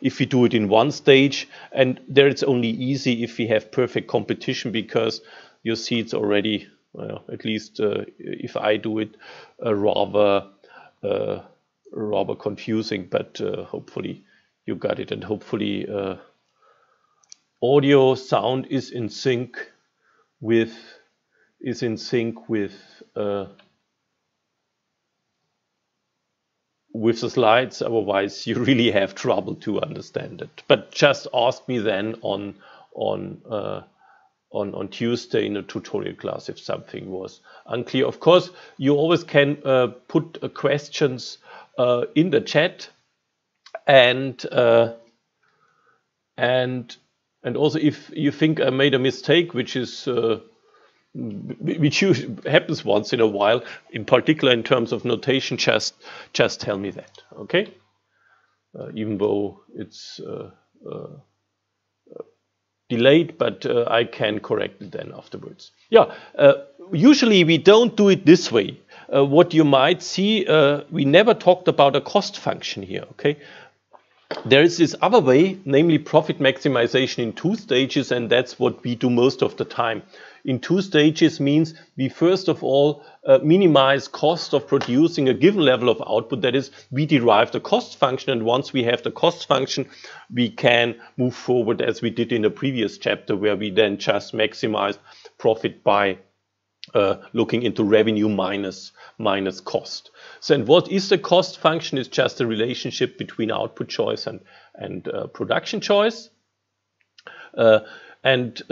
If we do it in one stage, and there it's only easy if we have perfect competition, because you see it's already, well, at least if I do it, rather confusing, but hopefully you got it, and hopefully audio sound is in sync with with the slides. Otherwise you really have trouble to understand it. But just ask me then on Tuesday in a tutorial class if something was unclear. Of course, you always can put questions in the chat, and also if you think I made a mistake, which is which happens once in a while, in particular in terms of notation, just tell me that, okay? Even though it's delayed, but I can correct it then afterwards. Yeah, usually we don't do it this way. What you might see, we never talked about a cost function here, okay? There is this other way, namely profit maximization in two stages, and that's what we do most of the time. In two stages means we first of all minimize cost of producing a given level of output. That is, we derive the cost function, and once we have the cost function, we can move forward as we did in the previous chapter, where we then just maximize profit by looking into revenue minus cost. So, and what is the cost function? It's just the relationship between output choice and production choice. First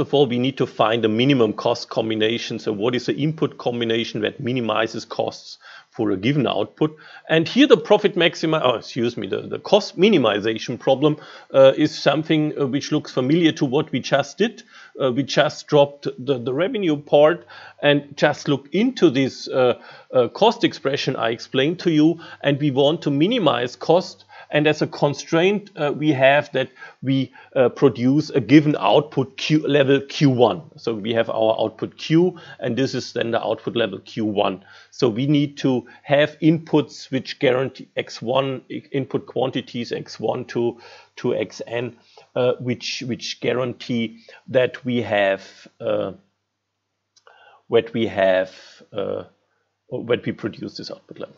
of all, we need to find a minimum cost combination. So what is the input combination that minimizes costs for a given output? And here the profit maximization, oh, excuse me, the cost minimization problem is something which looks familiar to what we just did. We just dropped the revenue part and just look into this cost expression I explained to you, and we want to minimize cost. And as a constraint, we have that we produce a given output Q level Q1. So we have our output Q, and this is then the output level Q1. So we need to have inputs which guarantee X1, input quantities X1 to Xn, which guarantee that we have what we produce this output level.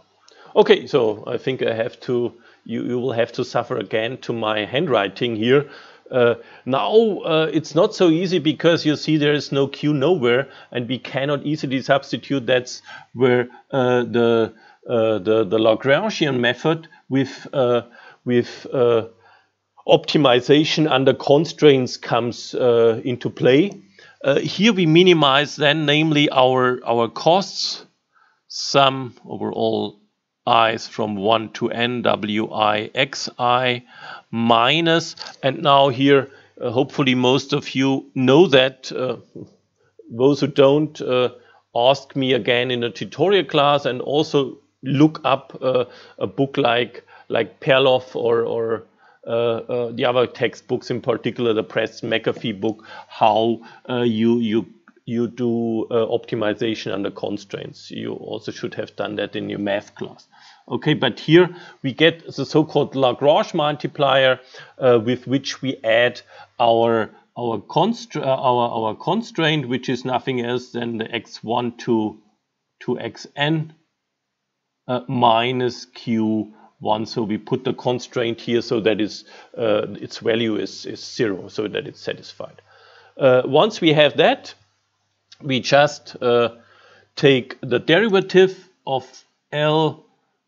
Okay, so I think I have to. You will have to suffer again to my handwriting here. Now it's not so easy, because you see there is no Q nowhere, and we cannot easily substitute. That's where the Lagrangian method with optimization under constraints comes into play. Here we minimize then, namely our costs, sum over all i's from 1 to n, wi, xi, minus, and now here, hopefully most of you know that. Those who don't, ask me again in a tutorial class, and also look up a book like Perloff or the other textbooks, in particular the Preston McAfee book, how you do optimization under constraints. You also should have done that in your math class. Okay, but here we get the so-called Lagrange multiplier with which we add our constraint, which is nothing else than the x1 to xn minus q1. So we put the constraint here so that its value is 0, so that it's satisfied. Once we have that, we just take the derivative of L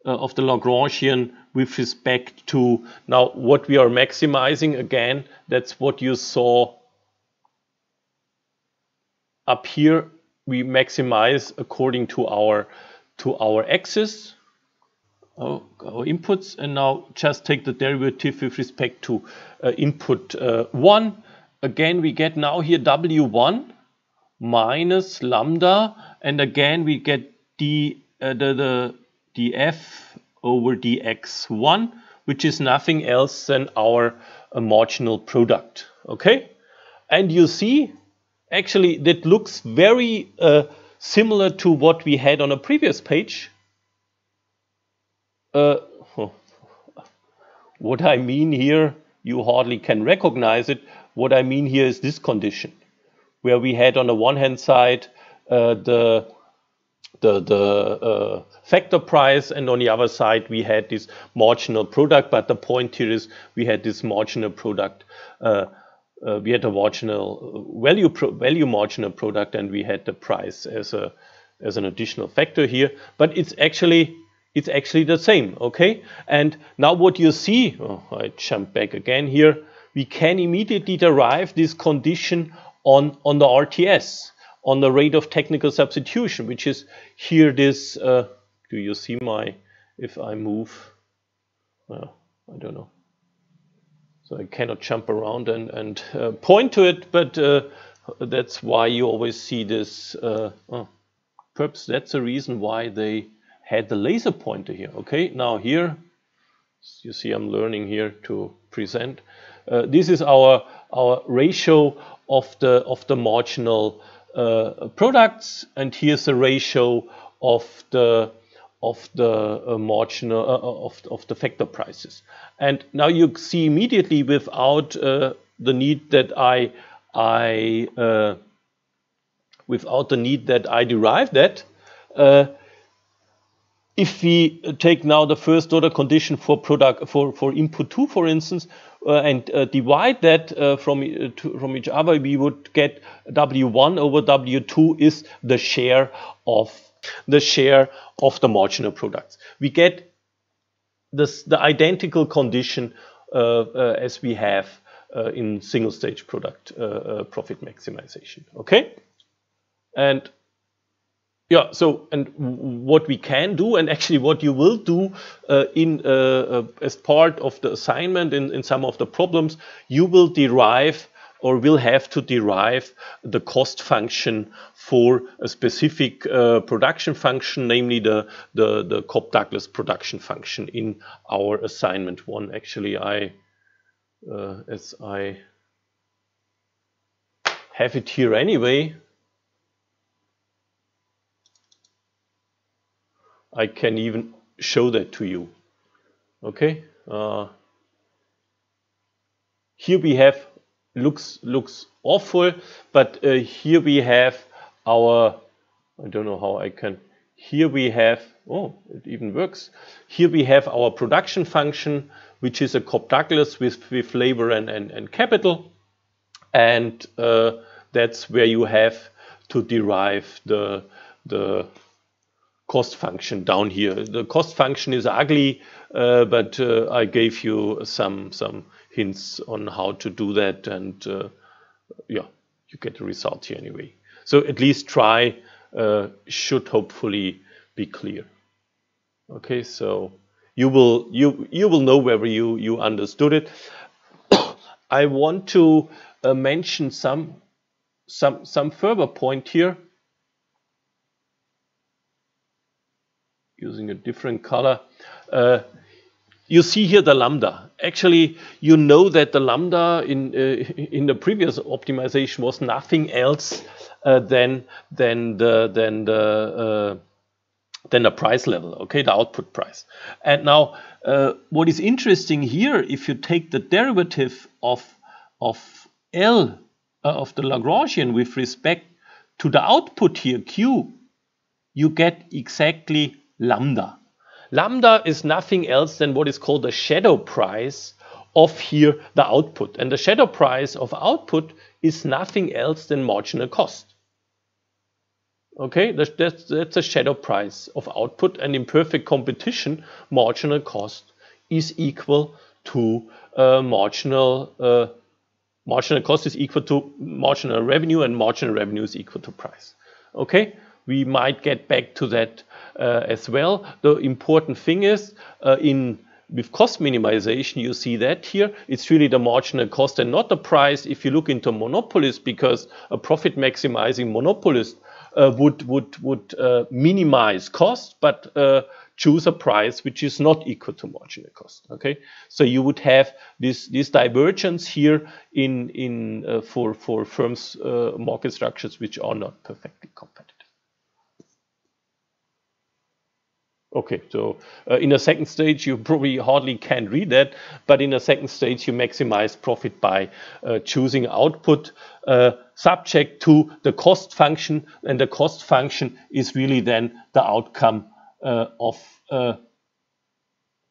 of the Lagrangian with respect to, now what we are maximizing, again, that's what you saw up here. We maximize according to our axis, our inputs, and now just take the derivative with respect to input 1. Again, we get now here W1 minus lambda, and again we get the df over dx1, which is nothing else than our marginal product. Okay, and you see actually that looks very similar to what we had on a previous page. What I mean here, you hardly can recognize it. What I mean here is this condition, where we had on the one hand side the factor price, and on the other side we had this marginal product. But the point here is we had this marginal product, we had a marginal value marginal product, and we had the price as an additional factor here. But it's actually the same, okay? And now what you see, I jump back again here. We can immediately derive this condition on the RTS, on the rate of technical substitution, which is here this, do you see my, if I move, well, I don't know, so I cannot jump around and point to it, but that's why you always see this, perhaps that's the reason why they had the laser pointer here. Okay, now here, you see I'm learning here to present. This is our ratio of the marginal products, and here's the ratio of the marginal of the factor prices. And now you see immediately, without the need that I derive that. If we take now the first order condition for product for input 2, for instance, and divide that from each other, we would get W1 over W2 is the share of the marginal products. We get the identical condition as we have in single stage product profit maximization. Okay, and yeah, so, and what we can do, and actually what you will do as part of the assignment in some of the problems, you will derive, or will have to derive, the cost function for a specific production function, namely the Cobb-Douglas production function in our assignment 1. Actually, as I have it here anyway, I can even show that to you. Okay, here we have, looks awful, but here we have our, I don't know how I can, here we have, oh, it even works. Here we have our production function, which is a Cobb-Douglas with labor and capital, and that's where you have to derive the cost function down here. The cost function is ugly, but I gave you some hints on how to do that, and yeah, you get the result here anyway. So at least try, should hopefully be clear. Okay, so you will know whether you understood it. I want to mention some further point here, using a different color. you see here the lambda. Actually, you know that the lambda in the previous optimization was nothing else than the price level, okay, the output price. And now, what is interesting here, if you take the derivative of L of the Lagrangian with respect to the output here Q, you get exactly lambda. Lambda is nothing else than what is called the shadow price of here the output, and the shadow price of output is nothing else than marginal cost. Okay, that's a shadow price of output, and in perfect competition, marginal cost is equal to marginal cost is equal to marginal revenue, and marginal revenue is equal to price. Okay, we might get back to that as well. The important thing is with cost minimization, you see that here, it's really the marginal cost and not the price. If you look into monopolist, because a profit maximizing monopolist would minimize cost, but choose a price which is not equal to marginal cost. Okay, so you would have this divergence here for firms market structures which are not perfectly competitive. Okay, so in the second stage, you probably hardly can read that, but in the second stage, you maximize profit by choosing output subject to the cost function, and the cost function is really then the outcome of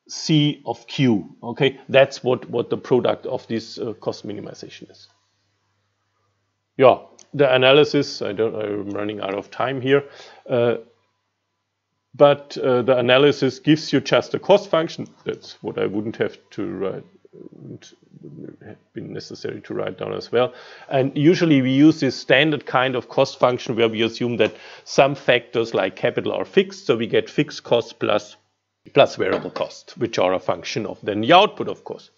C of Q. Okay, that's what the product of this cost minimization is. Yeah, the analysis, I'm running out of time here. The analysis gives you just a cost function. That's what I wouldn't have to write, wouldn't have been necessary to write down as well. And usually we use this standard kind of cost function where we assume that some factors like capital are fixed, so we get fixed costs plus variable costs, which are a function of then the output, of course.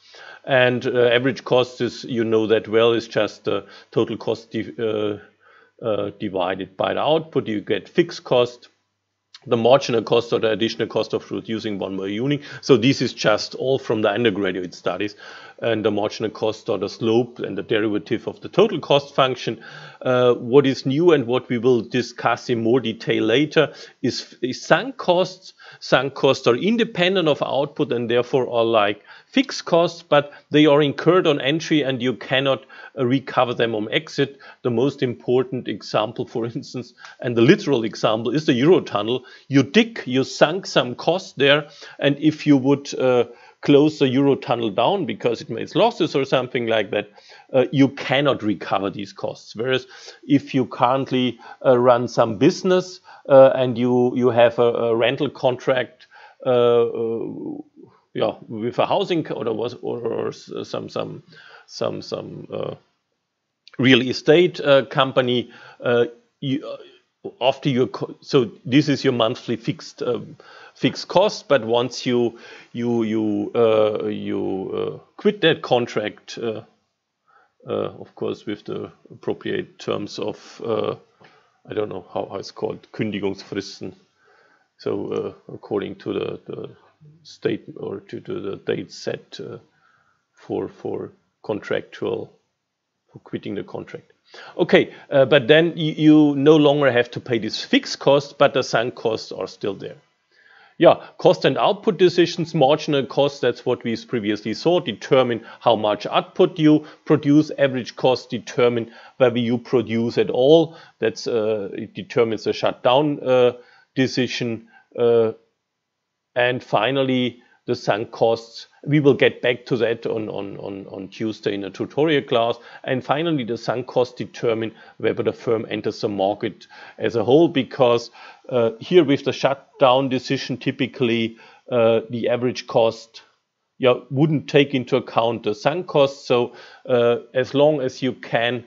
And average cost is, you know that well, is just the total cost divided by the output. You get fixed cost, the marginal cost, or the additional cost of producing one more unit. So this is just all from the undergraduate studies, and the marginal cost or the slope and the derivative of the total cost function. What is new and what we will discuss in more detail later is sunk costs. Sunk costs are independent of output and therefore are like fixed costs, but they are incurred on entry and you cannot recover them on exit. The most important example, for instance, and the literal example, is the Eurotunnel. You sunk some cost there, and if you would close the Eurotunnel down because it makes losses or something like that, you cannot recover these costs. Whereas if you currently run some business and you have a rental contract with a housing or some real estate company, so this is your monthly fixed cost. But once you quit that contract, of course with the appropriate terms of I don't know how it's called, Kündigungsfristen. So according to the state or to the date set for contractual, for quitting the contract. Okay, but then you no longer have to pay this fixed cost, but the sunk costs are still there. Yeah, cost and output decisions, marginal cost, that's what we previously saw, determine how much output you produce. Average cost determine whether you produce at all. That's it determines the shutdown decision. And finally, the sunk costs. We will get back to that on Tuesday in a tutorial class. And finally, the sunk costs determine whether the firm enters the market as a whole, because here with the shutdown decision, typically the average cost wouldn't take into account the sunk costs. So as long as you can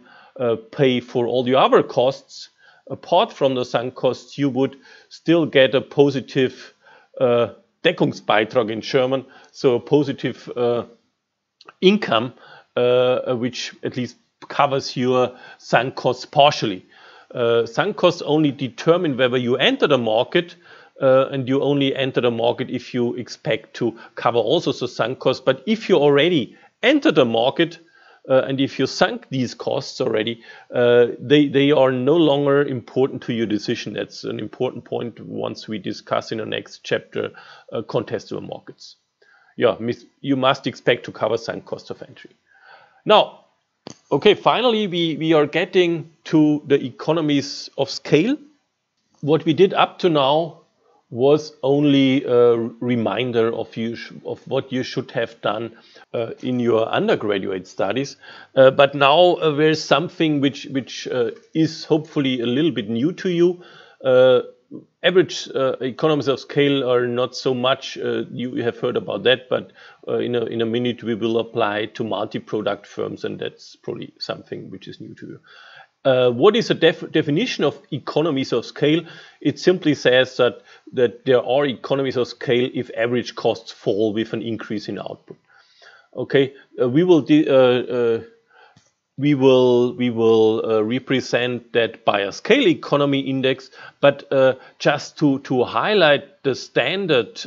pay for all your other costs apart from the sunk costs, you would still get a positive Deckungsbeitrag in German, so a positive income which at least covers your sunk costs partially. Sunk costs only determine whether you enter the market, and you only enter the market if you expect to cover also the sunk costs. But if you already enter the market, and if you sunk these costs already, they are no longer important to your decision. That's an important point once we discuss in the next chapter contestable markets. Yeah, you must expect to cover sunk cost of entry. Now, okay, finally, we are getting to the economies of scale. What we did up to now was only a reminder of what you should have done in your undergraduate studies. But now there's something which is hopefully a little bit new to you. Average economies of scale are not so much, you have heard about that, but in a minute we will apply to multi-product firms, and that's probably something which is new to you. What is the definition of economies of scale? It simply says that there are economies of scale if average costs fall with an increase in output. Okay, we will represent that by a scale economy index, but just to highlight the standard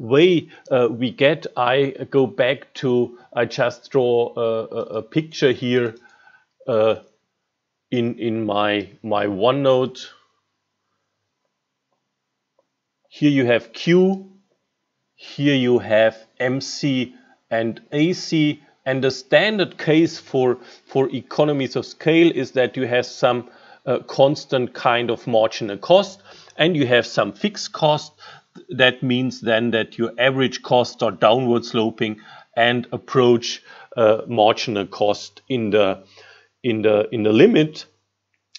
way we get, I go back to, I just draw a picture here in my OneNote. Here you have Q, here you have MC and AC, and the standard case for economies of scale is that you have some constant kind of marginal cost and you have some fixed cost. That means then that your average costs are downward sloping and approach marginal cost in the limit.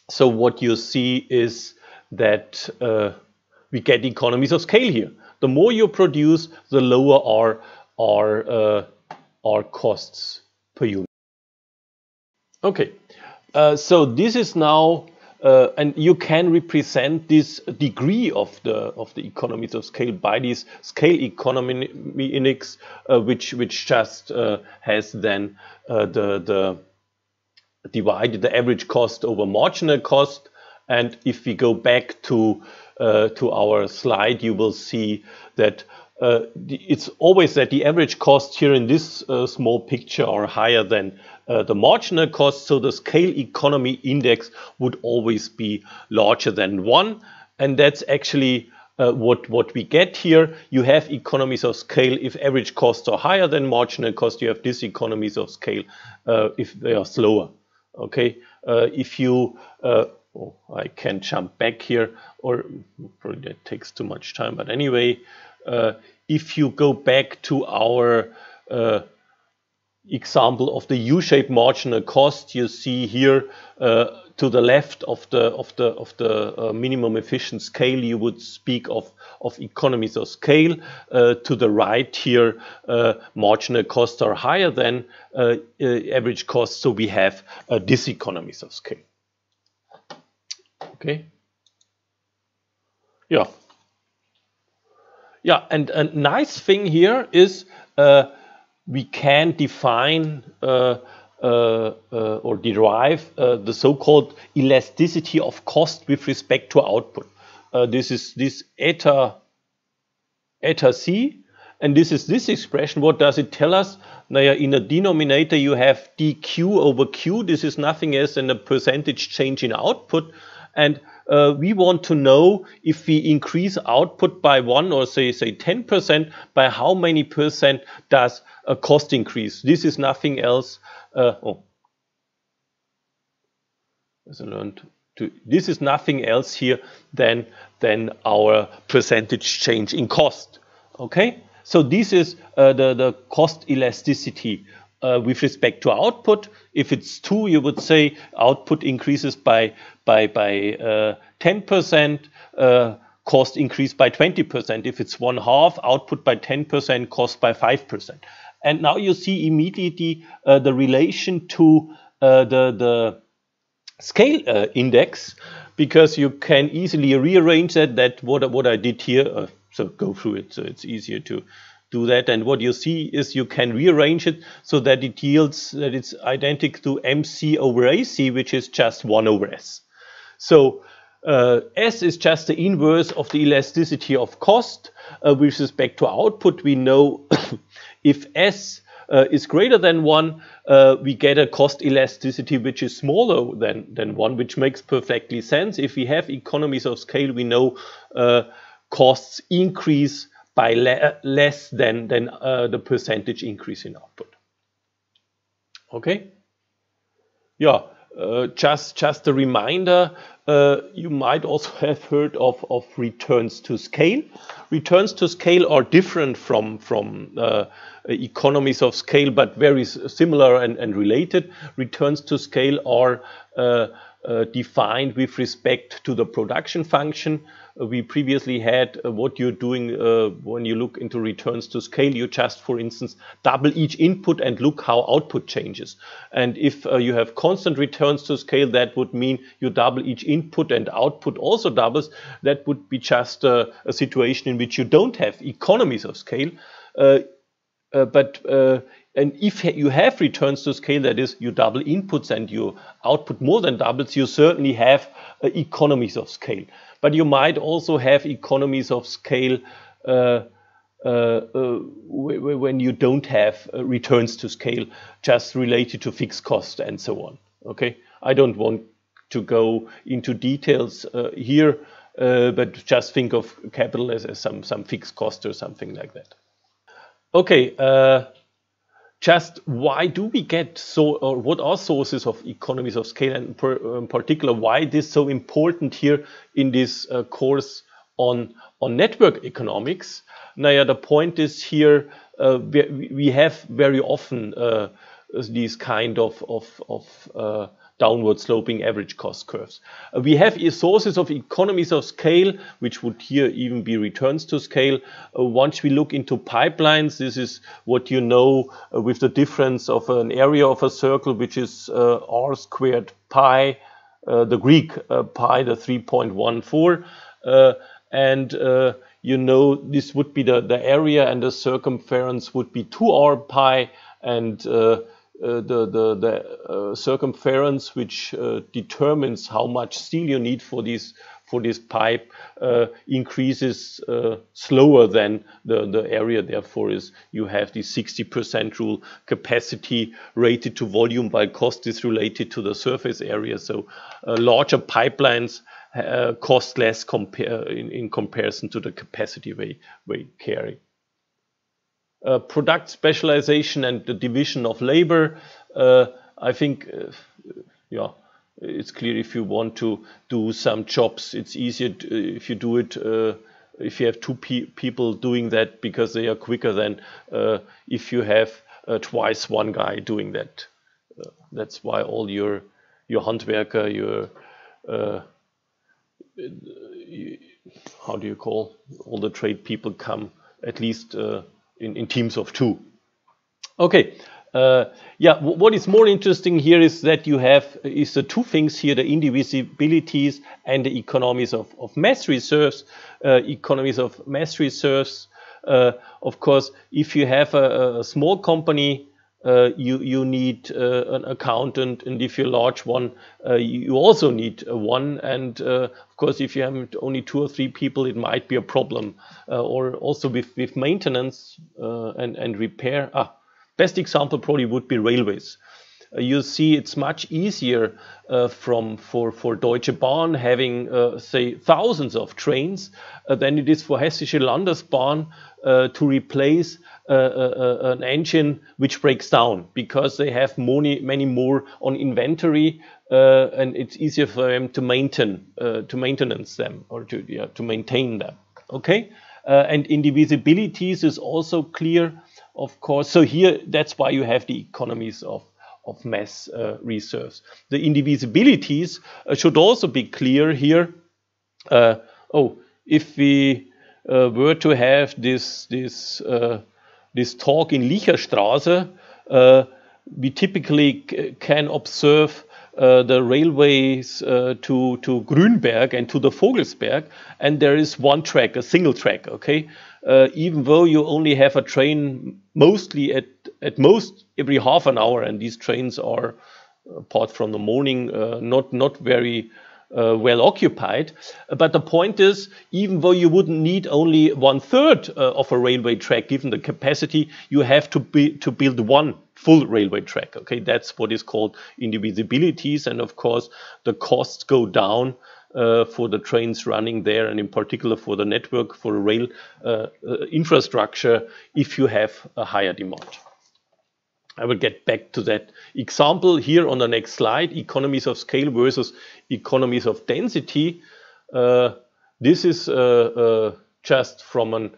So what you see is that we get economies of scale here. The more you produce, the lower our costs per unit. Okay, so this is now, and you can represent this degree of the economies of scale by this scale economy index, which just has then divide the average cost over marginal cost. And if we go back to our slide, you will see that it's always that the average costs here in this small picture are higher than the marginal costs. So the scale economy index would always be larger than 1. And that's actually what we get here. You have economies of scale if average costs are higher than marginal cost. You have these economies of scale if they are slower. Okay, if you, oh, I can jump back here, or probably that takes too much time, but anyway, if you go back to our example of the U-shaped marginal cost, you see here to the left of the minimum efficient scale, you would speak of economies of scale. To the right here, marginal costs are higher than average costs, so we have diseconomies of scale. Okay. Yeah. Yeah, and a nice thing here is we can define or derive the so-called elasticity of cost with respect to output. This is this eta c, and this is this expression. What does it tell us? Now, in a denominator you have dq over q. This is nothing else than a percentage change in output, and we want to know if we increase output by 1 or say 10%, by how many percent does a cost increase. This is nothing else. This is nothing else here than our percentage change in cost. Okay, so this is the cost elasticity with respect to output. If it's 2, you would say output increases by 10%, cost increased by 20%. If it's 1/2, output by 10%, cost by 5%. And now you see immediately the relation to the scale index, because you can easily rearrange that what I did here. So go through it, so it's easier to do that. And what you see is you can rearrange it so that it yields that it's identical to MC over AC, which is just 1 over S. So S is just the inverse of the elasticity of cost with respect to output. We know if S is greater than 1, we get a cost elasticity which is smaller than 1, which makes perfectly sense. If we have economies of scale, we know costs increase by less than the percentage increase in output. Okay? Yeah, just a reminder, you might also have heard of returns to scale. Returns to scale are different from economies of scale, but very similar and related. Returns to scale are defined with respect to the production function. We previously had what you're doing when you look into returns to scale. You just, for instance, double each input and look how output changes. And if you have constant returns to scale, that would mean you double each input and output also doubles. That would be just a situation in which you don't have economies of scale. And if you have returns to scale, that is, you double inputs and your output more than doubles, you certainly have economies of scale. But you might also have economies of scale when you don't have returns to scale, just related to fixed cost and so on. Okay, I don't want to go into details here, but just think of capital as some fixed cost or something like that. Okay. Just why do we get so, or what are sources of economies of scale, and in particular, why it is so important here in this course on network economics? Now, yeah, the point is here, we have very often these kind of downward sloping average cost curves. We have sources of economies of scale, which would here even be returns to scale. Once we look into pipelines, this is what you know with the difference of an area of a circle, which is r squared pi, the Greek pi, the 3.14, and you know this would be the area, and the circumference would be 2r pi, and the circumference, which determines how much steel you need for this pipe, increases slower than the area. Therefore, is you have the 60% rule, capacity rated to volume by cost is related to the surface area. So larger pipelines cost less in comparison to the capacity they carry. Product specialization and the division of labor. I think, yeah, it's clear if you want to do some jobs, it's easier if you do it, if you have two people doing that, because they are quicker than if you have twice one guy doing that. That's why all your handwerker, your how do you call, all the trade people come at least in teams of two. Okay, yeah, what is more interesting here is that you have the two things here, the indivisibilities and the economies of mass reserves. Economies of mass reserves, of course, if you have a small company, you need an accountant, and if you're a large one, you also need one. And of course, if you have only 2 or 3 people, it might be a problem. Or also with maintenance and repair. Best example probably would be railways. You see, it's much easier for Deutsche Bahn having say thousands of trains than it is for Hessische Landesbahn to replace an engine which breaks down, because they have many more on inventory, and it's easier for them to maintain them. Okay, and indivisibilities is also clear, of course. So here, that's why you have the economies of mass reserves. The indivisibilities should also be clear here. If we were to have this talk in Licherstraße, we typically can observe the railways to Grünberg and to the Vogelsberg, and there is one track, a single track. Okay, even though you only have a train mostly at most every half an hour, and these trains are, apart from the morning, not very well occupied. But the point is, even though you wouldn't need only 1/3 of a railway track, given the capacity, you have to build one full railway track. Okay, that's what is called indivisibilities, and of course the costs go down for the trains running there, and in particular for the network, for the rail infrastructure, if you have a higher demand. I will get back to that example here on the next slide, economies of scale versus economies of density. This is just from an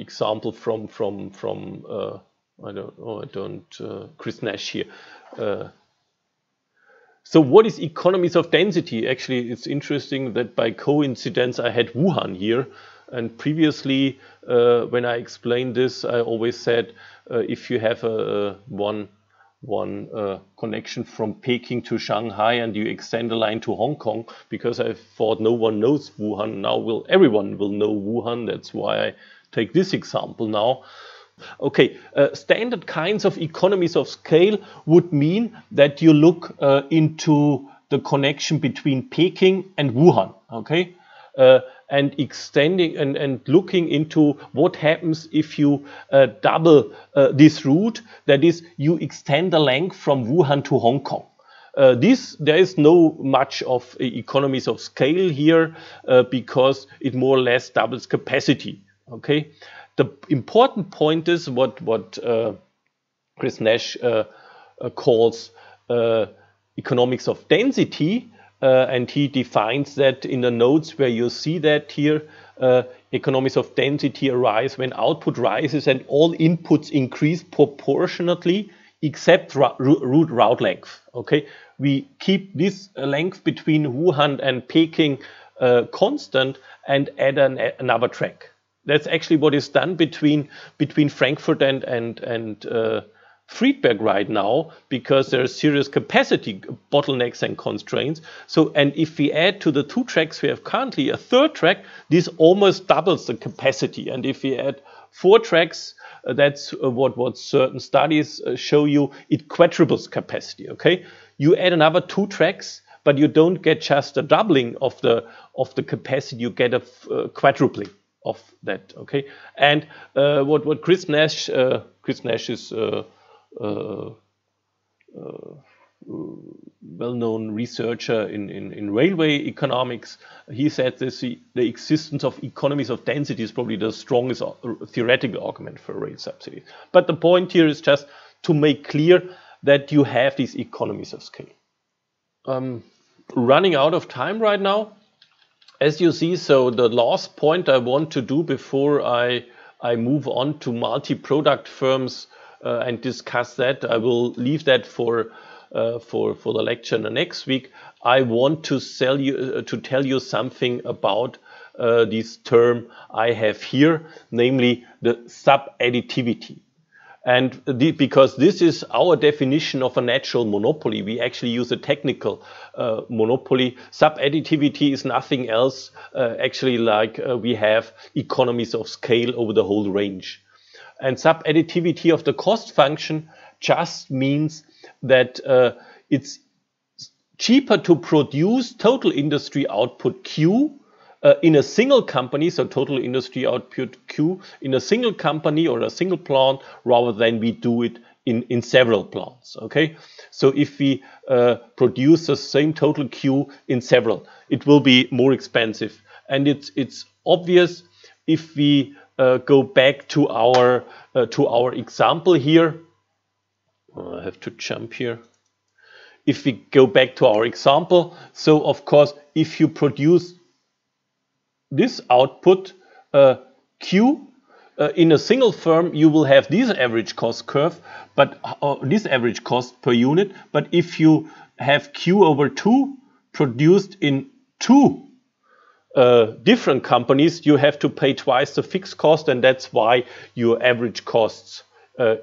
example from Chris Nash here. So what is economies of density? Actually, it's interesting that by coincidence I had Wuhan here, and previously when I explained this, I always said if you have one connection from Peking to Shanghai and you extend the line to Hong Kong, because I thought no one knows Wuhan. Now everyone will know Wuhan. That's why I take this example now. Okay, standard kinds of economies of scale would mean that you look into the connection between Peking and Wuhan, okay, and extending and looking into what happens if you double this route, that is, you extend the length from Wuhan to Hong Kong. There is no much of economies of scale here because it more or less doubles capacity, okay. The important point is what Chris Nash calls economics of density, and he defines that in the notes where you see that here. Economies of density arise when output rises and all inputs increase proportionately except route length. Okay, we keep this length between Wuhan and Peking constant and add another track. That's actually what is done between Frankfurt and Friedberg right now, because there are serious capacity bottlenecks and constraints. So, and if we add to the two tracks we have currently a third track, this almost doubles the capacity. And if we add four tracks, that's what certain studies show you, it quadruples capacity. Okay, you add another two tracks, but you don't get just a doubling of the capacity. You get a quadrupling of that, okay. And what Chris Nash is well-known researcher in railway economics. He said this: the existence of economies of density is probably the strongest theoretical argument for rail subsidies. But the point here is just to make clear that you have these economies of scale. Running out of time right now. As you see, so the last point I want to do before I move on to multi-product firms and discuss that, I will leave that for the lecture next week. I want to tell you something about this term I have here, namely the subadditivity. And because this is our definition of a natural monopoly, we actually use a technical monopoly. Subadditivity is nothing else actually like we have economies of scale over the whole range. And subadditivity of the cost function just means that it's cheaper to produce total industry output Q in a single company, so total industry output Q in a single company or a single plant, rather than we do it in several plants. Okay, so if we produce the same total Q in several, it will be more expensive, and it's obvious if we go back to our example here. Oh, I have to jump here. If we go back to our example, so of course if you produce this output Q in a single firm, you will have this average cost curve, but this average cost per unit. But if you have Q over 2 produced in 2 different companies, you have to pay twice the fixed cost, and that's why your average costs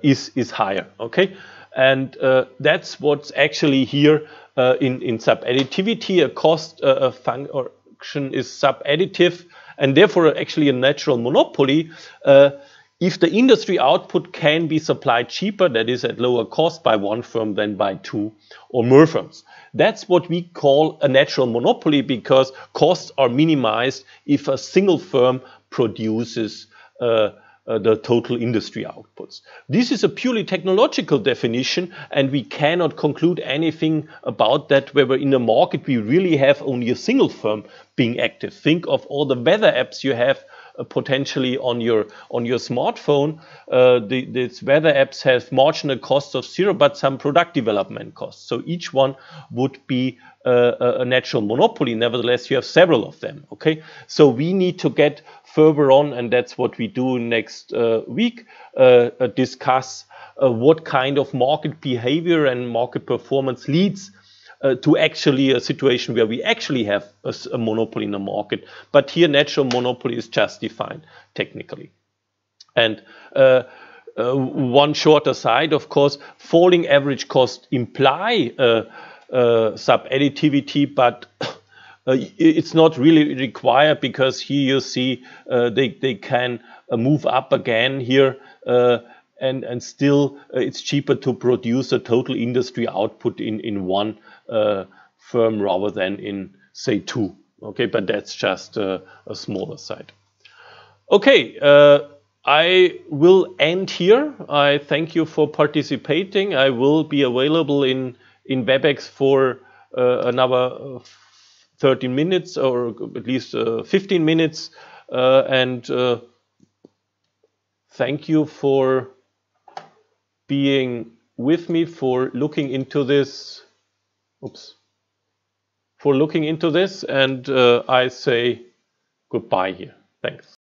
is higher. Okay, and that's what's actually here in subadditivity, a cost is subadditive, and therefore actually a natural monopoly If the industry output can be supplied cheaper, that is at lower cost, by one firm than by two or more firms. That's what we call a natural monopoly, because costs are minimized if a single firm produces the total industry outputs. This is a purely technological definition, and we cannot conclude anything about that, whether in the market we really have only a single firm being active. Think of all the weather apps you have potentially on your smartphone. These weather apps have marginal costs of zero, but some product development costs. So each one would be a natural monopoly. Nevertheless, you have several of them. Okay, so we need to get further on, and that's what we do next week. Discuss what kind of market behavior and market performance leads to actually a situation where we actually have a monopoly in the market. But here natural monopoly is just defined technically. And one short aside, of course, falling average costs imply sub-additivity, but it's not really required, because here you see they can move up again here. And still it's cheaper to produce a total industry output in one firm rather than in, say, two. Okay, but that's just a smaller side. Okay, I will end here. I thank you for participating. I will be available in WebEx for another 13 minutes or at least 15 minutes. And thank you for being with me, for looking into this. Oops, for looking into this, and I say goodbye here. Thanks.